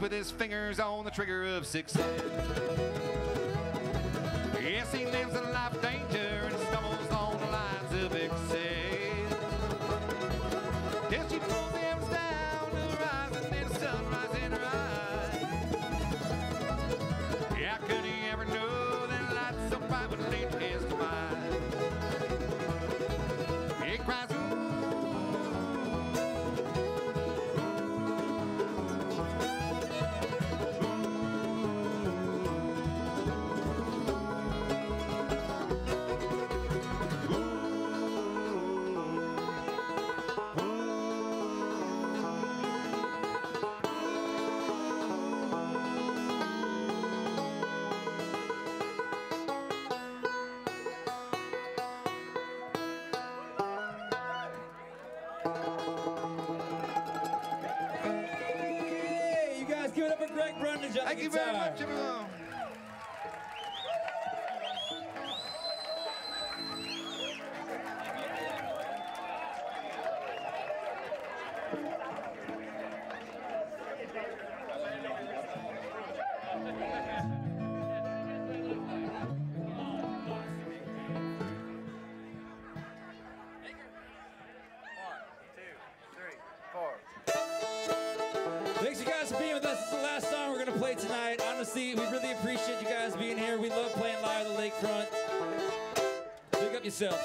With his fingers on the trigger of success. Yes, he lives in life danger and stumbles on the lines of excess. Yes, she pulls him down to the rise and then sunrise in her eyes. Yeah, could he ever Greg Brundage on the guitar. Thank you very much, everyone. Honestly, we really appreciate you guys being here. We love playing live at the lakefront. Pick up yourselves.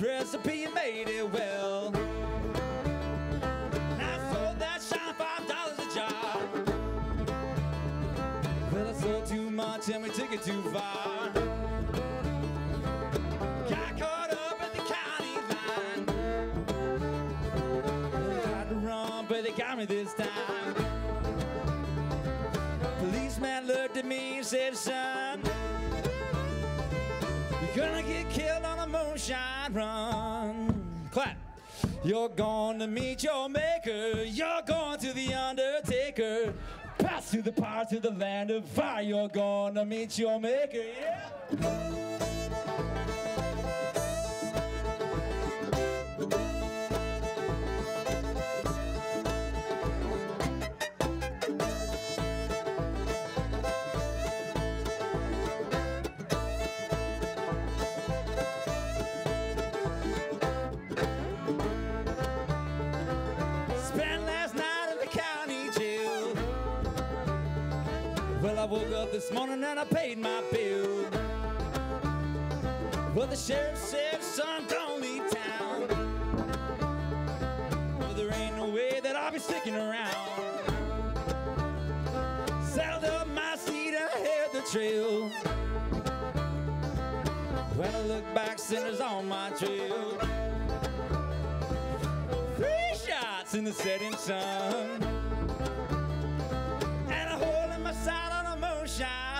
Recipe and made it well. And I sold that shine $5 a jar. Well, I sold too much and we took it too far. Got caught up at the county line. Tried to run, but they got me this time. Policeman looked at me and said, "Son, you're gonna get killed on a moonshine run." Clap. You're going to meet your maker. You're going to the undertaker. Pass through the power to the land of fire. You're going to meet your maker. Yeah. I woke up this morning and I paid my bill. Well, the sheriff said, "Son, don't leave town. Well, there ain't no way that I'll be sticking around." Saddled up my seat and I heard the trail. When I look back, sinners on my trail. 3 shots in the setting sun.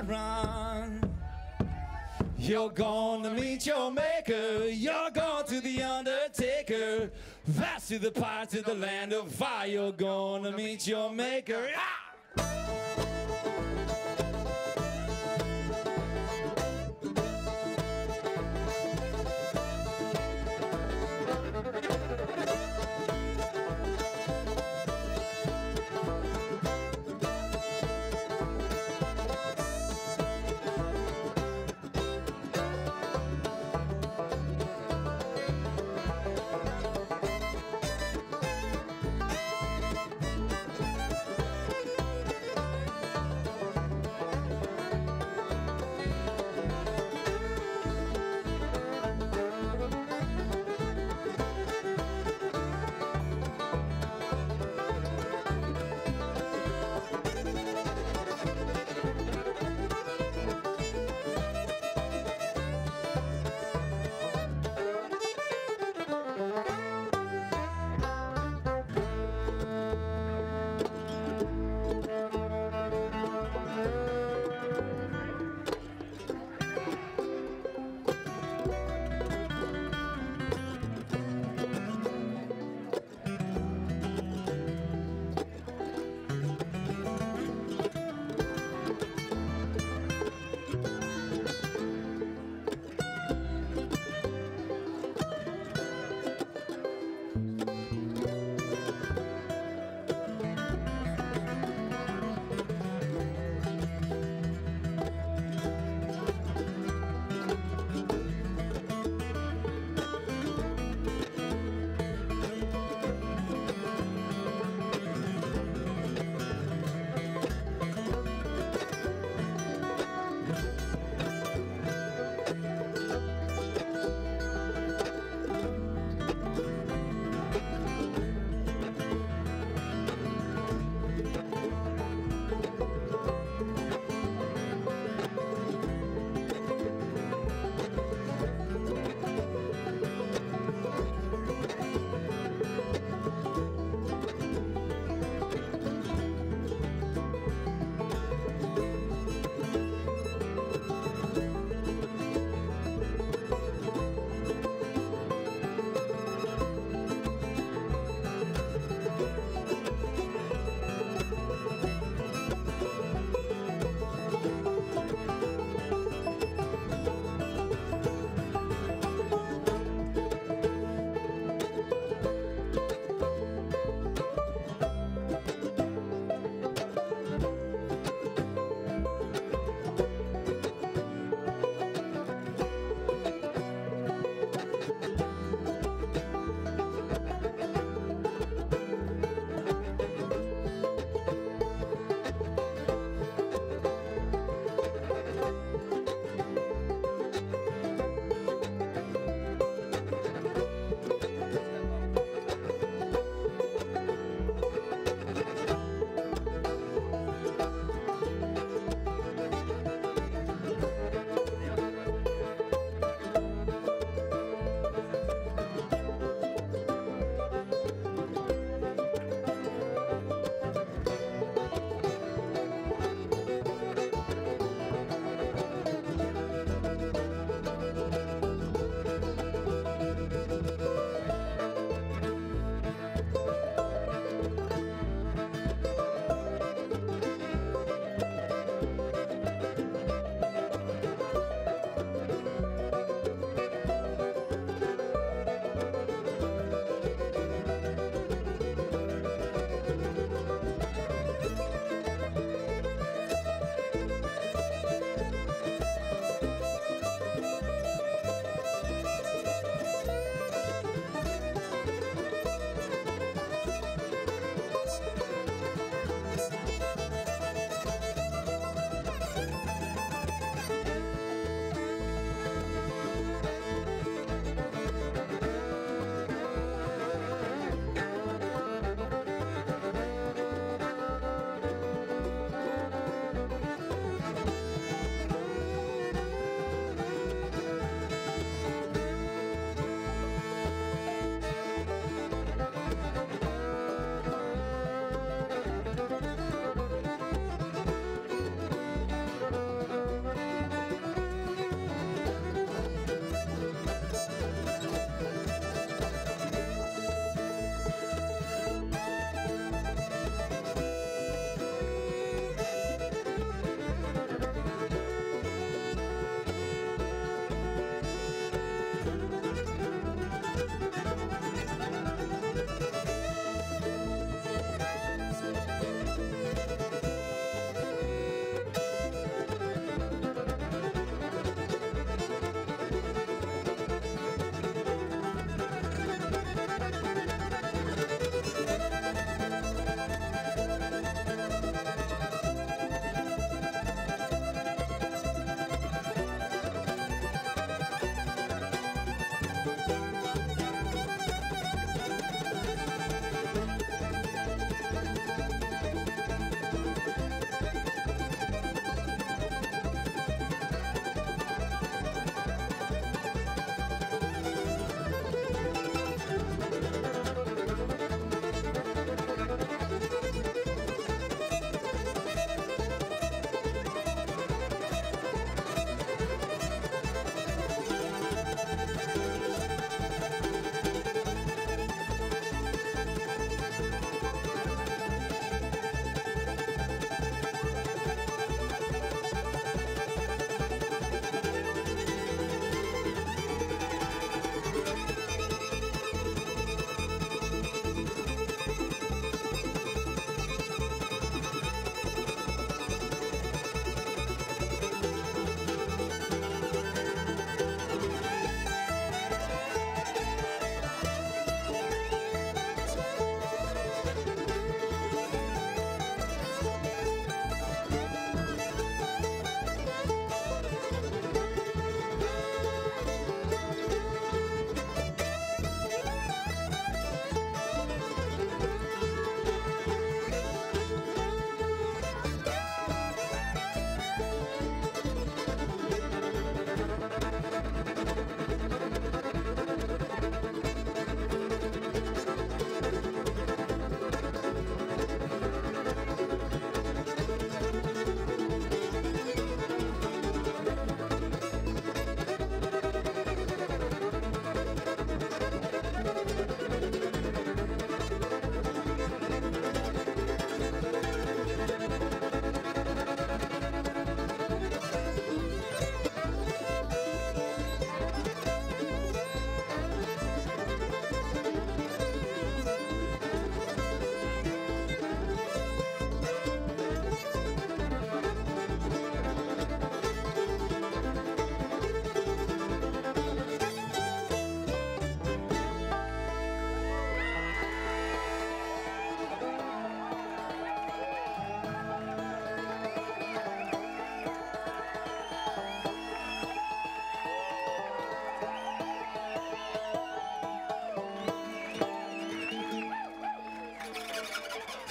Run. You're gonna meet your maker. You're going to the undertaker. Pass through the power to the land of fire. You're gonna meet your maker. Ah!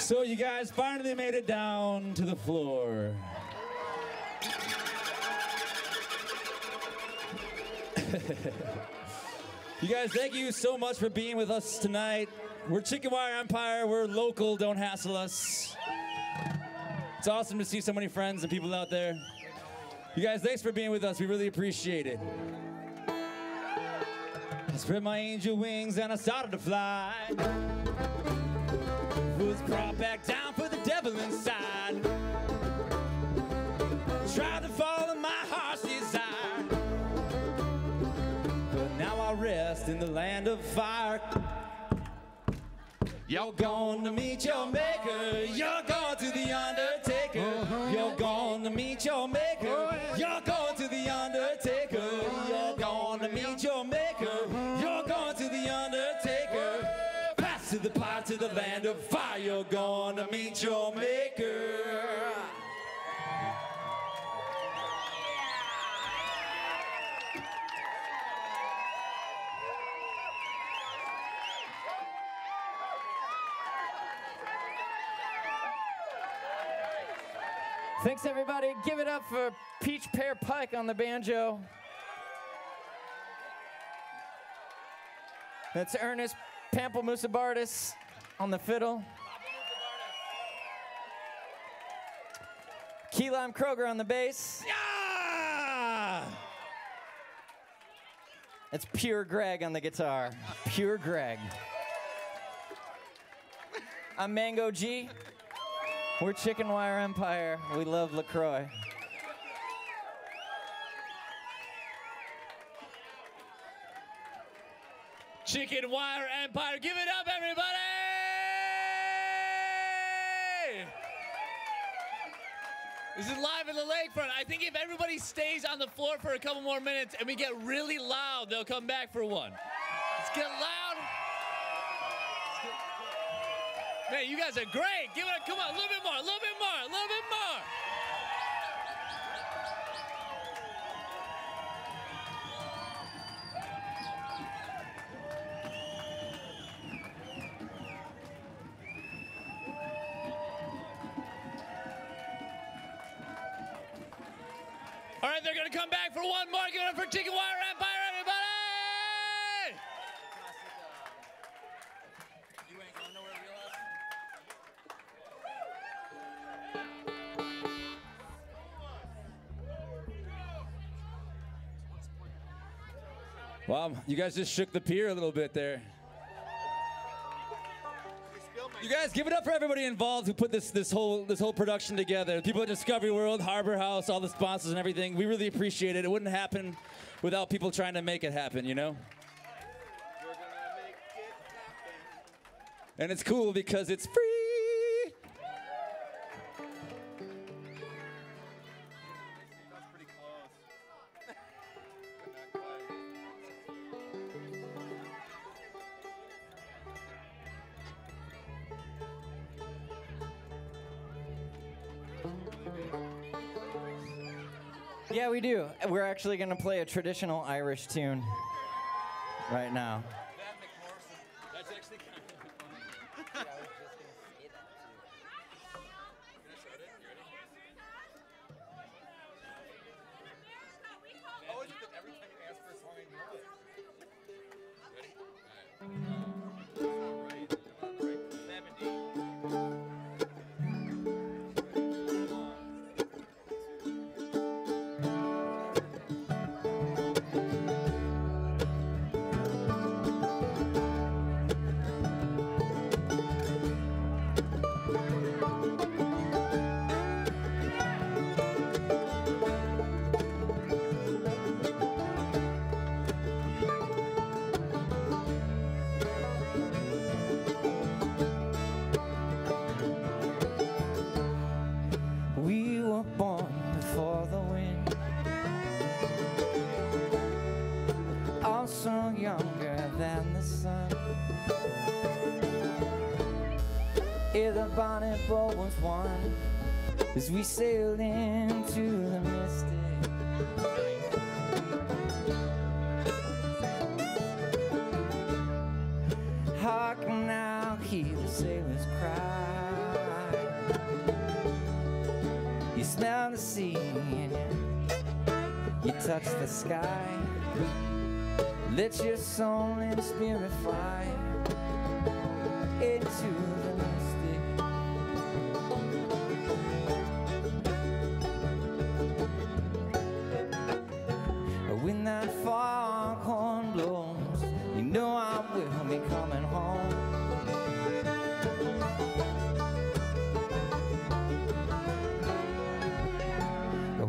So you guys finally made it down to the floor. You guys, thank you so much for being with us tonight. We're Chicken Wire Empire. We're local. Don't hassle us. It's awesome to see so many friends and people out there. You guys, thanks for being with us. We really appreciate it. I spread my angel wings and I started to fly. Was brought back down for the devil inside. Tried to follow my heart's desire, but now I rest in the land of fire. You're going to meet your maker. You're going to the undertaker. You're going to meet your maker. You're going to the undertaker. You're going to meet your maker. You're going to the undertaker. Pass to the pot to the land of fire. You're going to meet your maker. Thanks, everybody. Give it up for Peach Pear Pike on the banjo. That's Ernest Pamplemousse Bartis on the fiddle. Key Lime Kroger on the bass. Yeah! That's Pure Greg on the guitar. Pure Greg. I'm Mango G. We're Chicken Wire Empire. We love LaCroix. Chicken Wire Empire. Give it up, everybody! This is live in the lakefront. I think if everybody stays on the floor for a couple more minutes and we get really loud, they'll come back for one. Let's get loud. Man, you guys are great. Give it up. Come on, a little bit more, a little bit more, a little bit more. All right, they're going to come back for one more. Give it up for Chicken Wire Empire. Wow, you guys just shook the pier a little bit there. You guys, give it up for everybody involved who put this whole production together. People at Discovery World, Harbor House, all the sponsors and everything. We really appreciate it. It wouldn't happen without people trying to make it happen, you know? We're gonna make it happen. And it's cool because it's free. Yeah, we do. We're actually going to play a traditional Irish tune right now. That's actually kind of fun. Yeah, I was just going to say that too. Can I start it? You ready? Oh, it's just every time you ask for a song, I know it. Bonnet boat was one as we sailed into the mystic. Hark now, hear the sailors cry. smell the sea, you touch the sky. Let your soul and spirit fly into the mystic. When that foghorn blows, you know I will be coming home.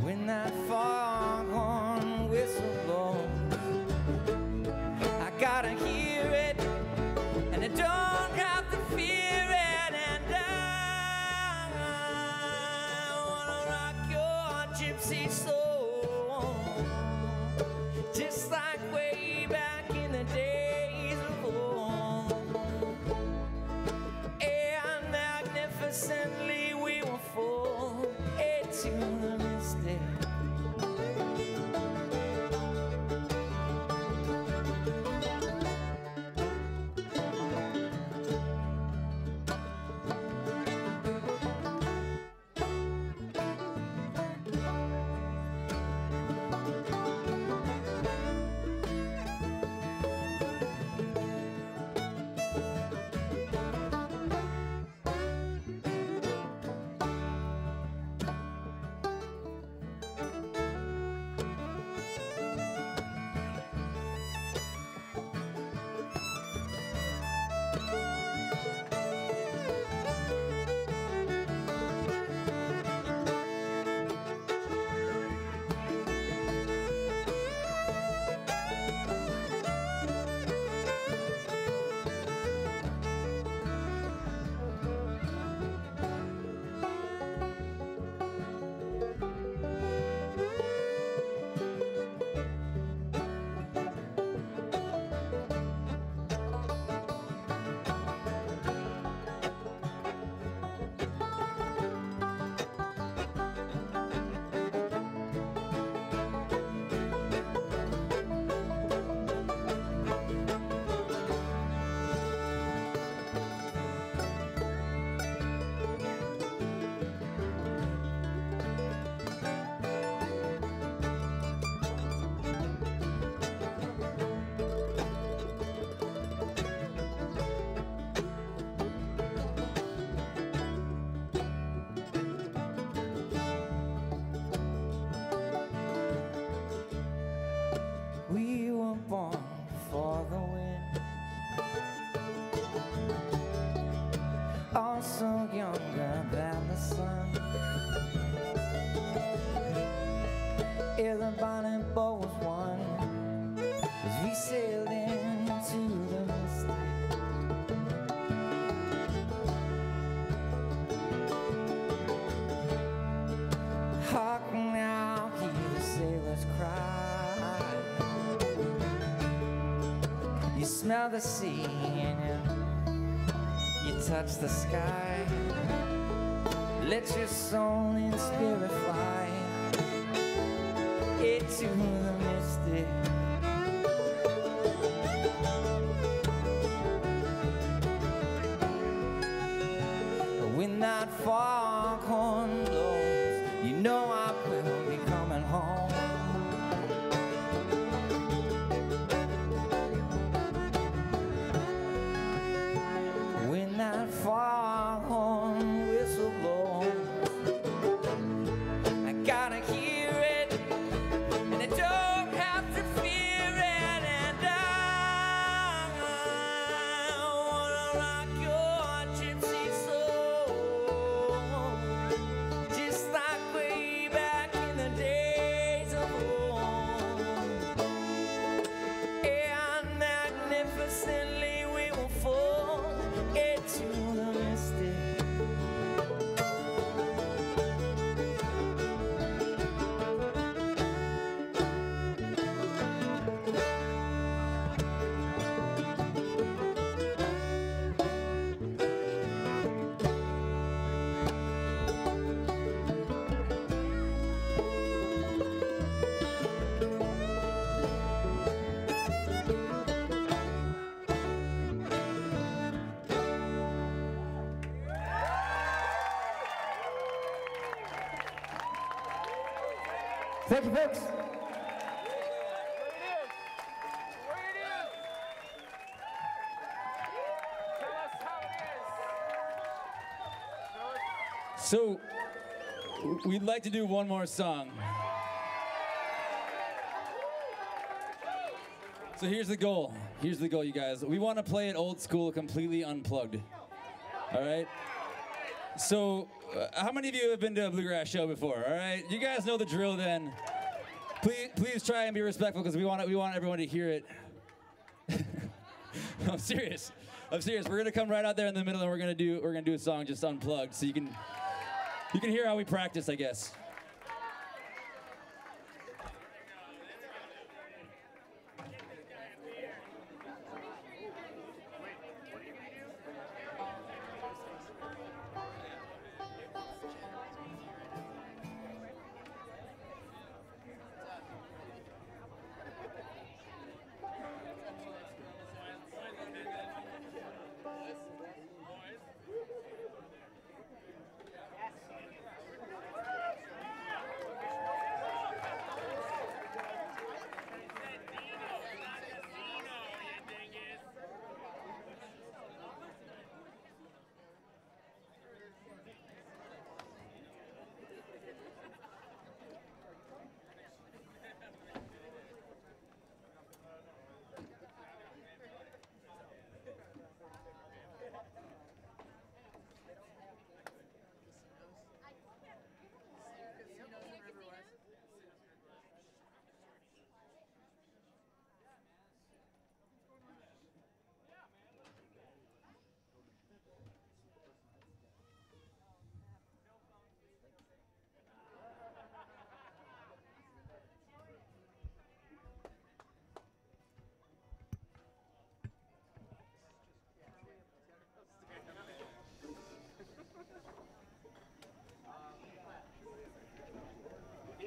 When that foghorn whistle blows, I gotta hear it, and I don't have to fear it. And I wanna rock your gypsy soul, just like way back in the days of old. And magnificently we will fall into the mistake. Also younger than the sun, everybody but was one as we sailed into the mystic. Hark now, hear the sailors cry. You smell the sea and touch the sky. Let your soul and spirit fly into the mystic. When that foghorn blows, you know I will be coming home. Foghorn whistle blow, I gotta hear it, and I don't have to fear it. And I wanna rock your gypsy soul, Thank you, folks. So we'd like to do one more song. So here's the goal. Here's the goal, you guys. We want to play it old school, completely unplugged. All right? So how many of you have been to a bluegrass show before? All right? You guys know the drill then. Please try and be respectful because we want everyone to hear it. I'm serious. We're going to come right out there in the middle and we're going to do a song just unplugged so you can hear how we practice, I guess.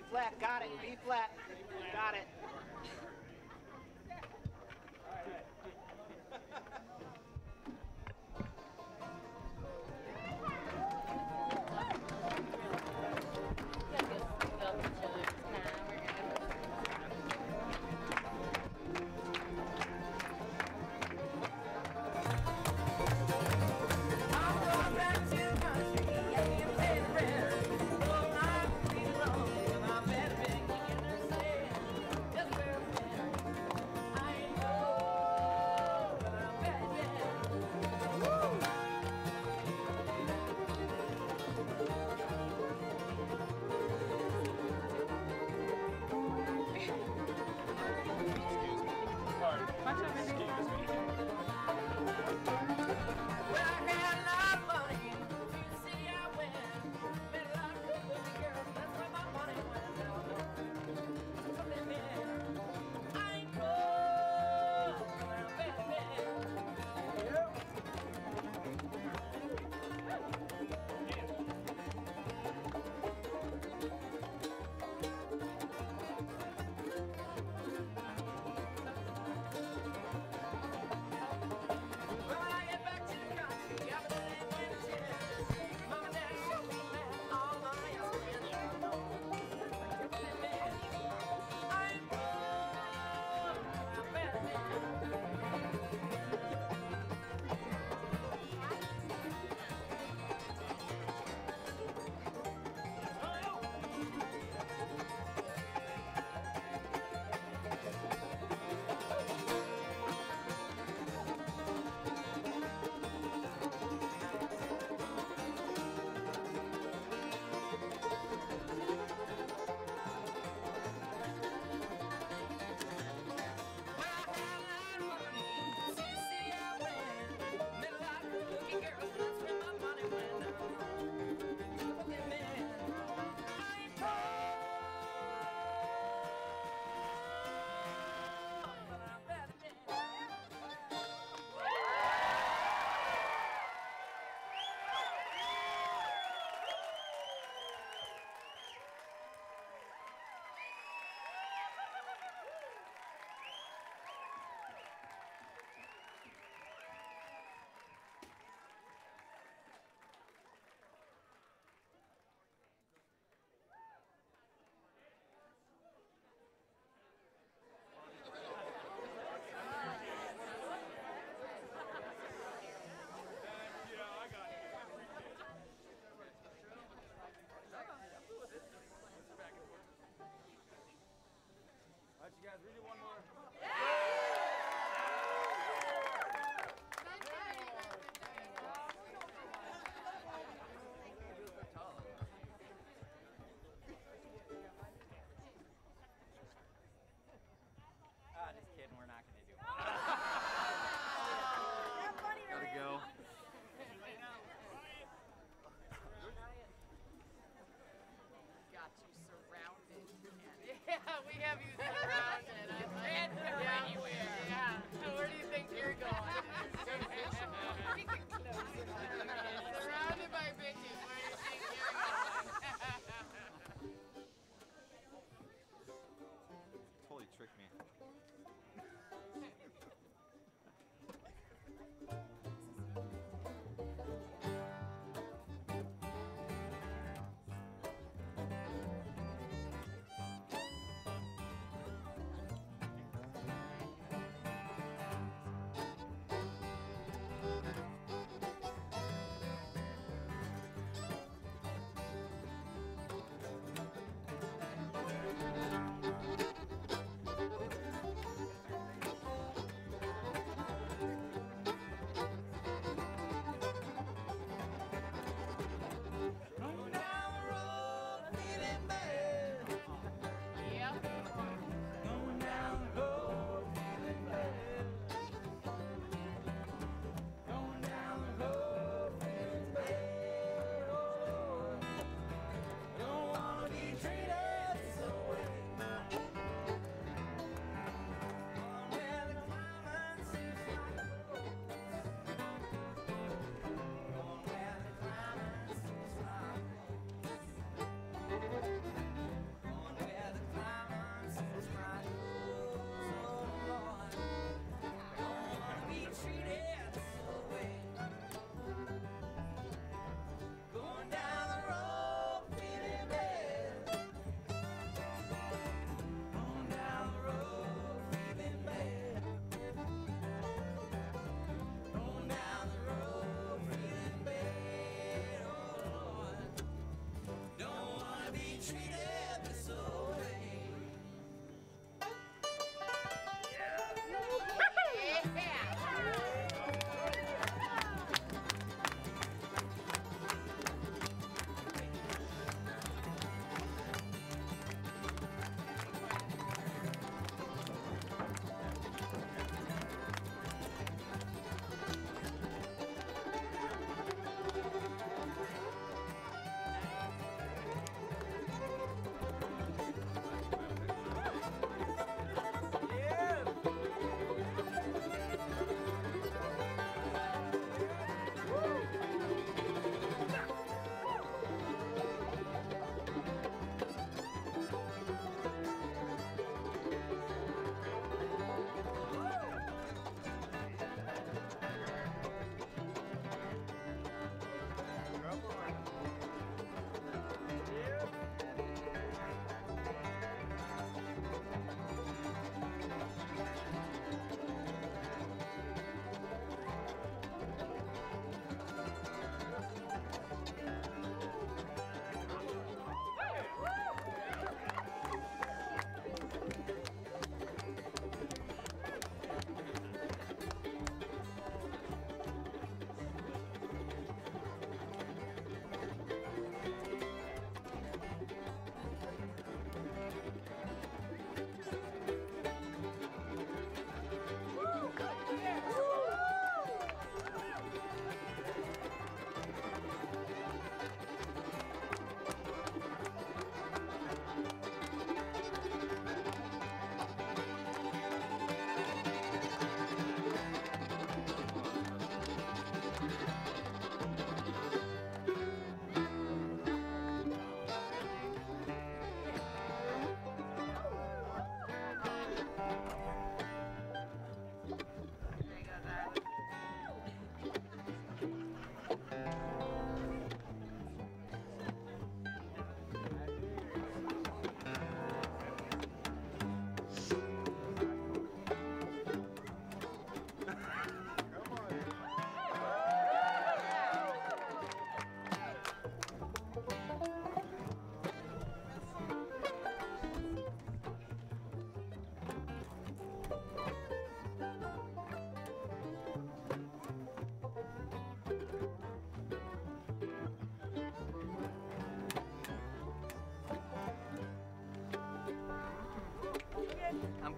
B-flat, got it, B-flat, got it. much, you guys. We do one more. Just kidding, we're not going to do one. Gotta go. Got you surrounded. Yeah, we have you surrounded. You can't go anywhere. Yeah. So where do you think you're going? Freaking close. Surrounded by bitches. Where do you think you're going? Totally tricked me.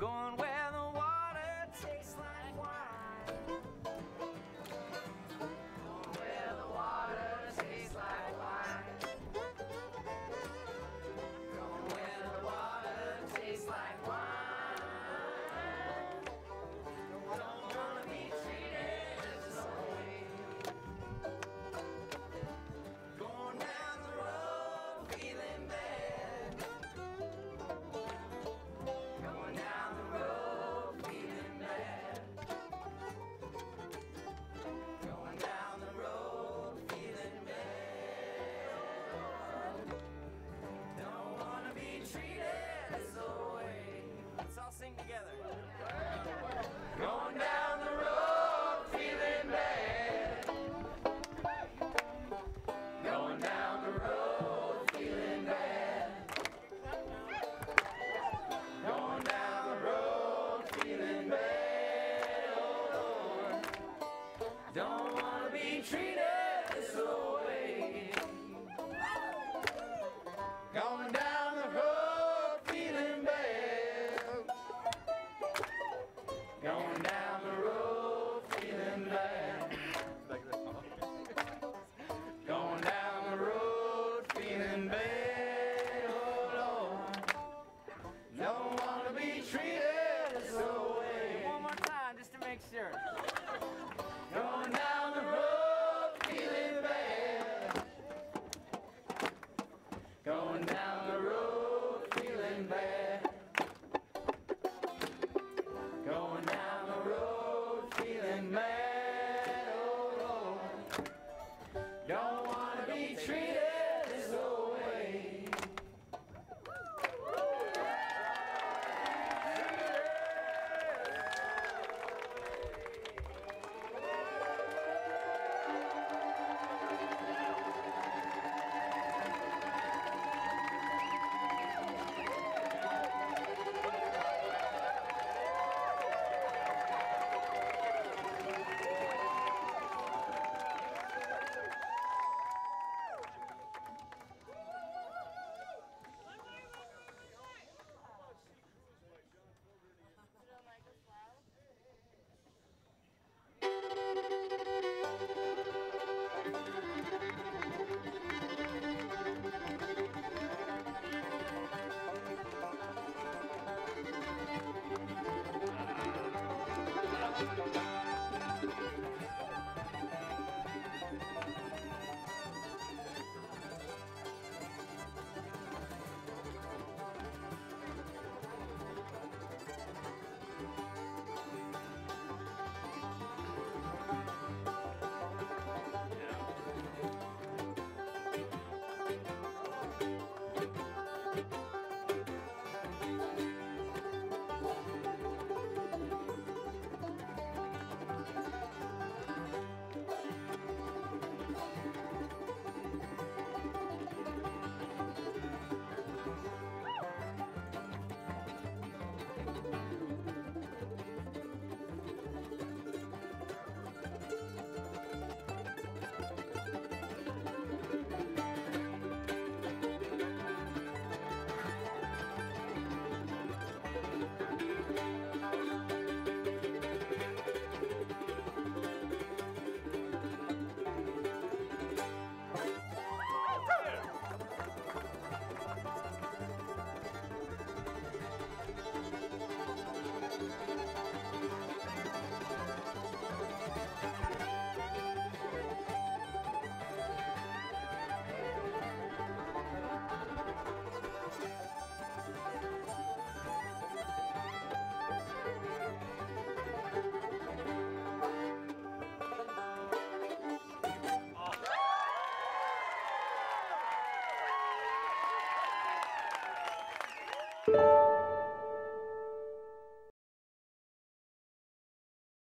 going where the water tastes like wine. Going where the water tastes like wine. Going where the water tastes like wine. Don't wanna be treated this way. Going down the road feeling bad. Going down the road feeling bad. Going down the road feeling bad. Don't wanna be treated this way. Let's all sing together. Going down the road feeling bad. Going down the road feeling bad. Going down the road feeling bad. Oh Lord, don't wanna be treated this way. Going down the road feeling bad. Going down the road feeling bad. Going down the road feeling bad. Oh Lord, don't wanna be treated this way. One more time, just to make sure. Going down the road feeling bad. Going down.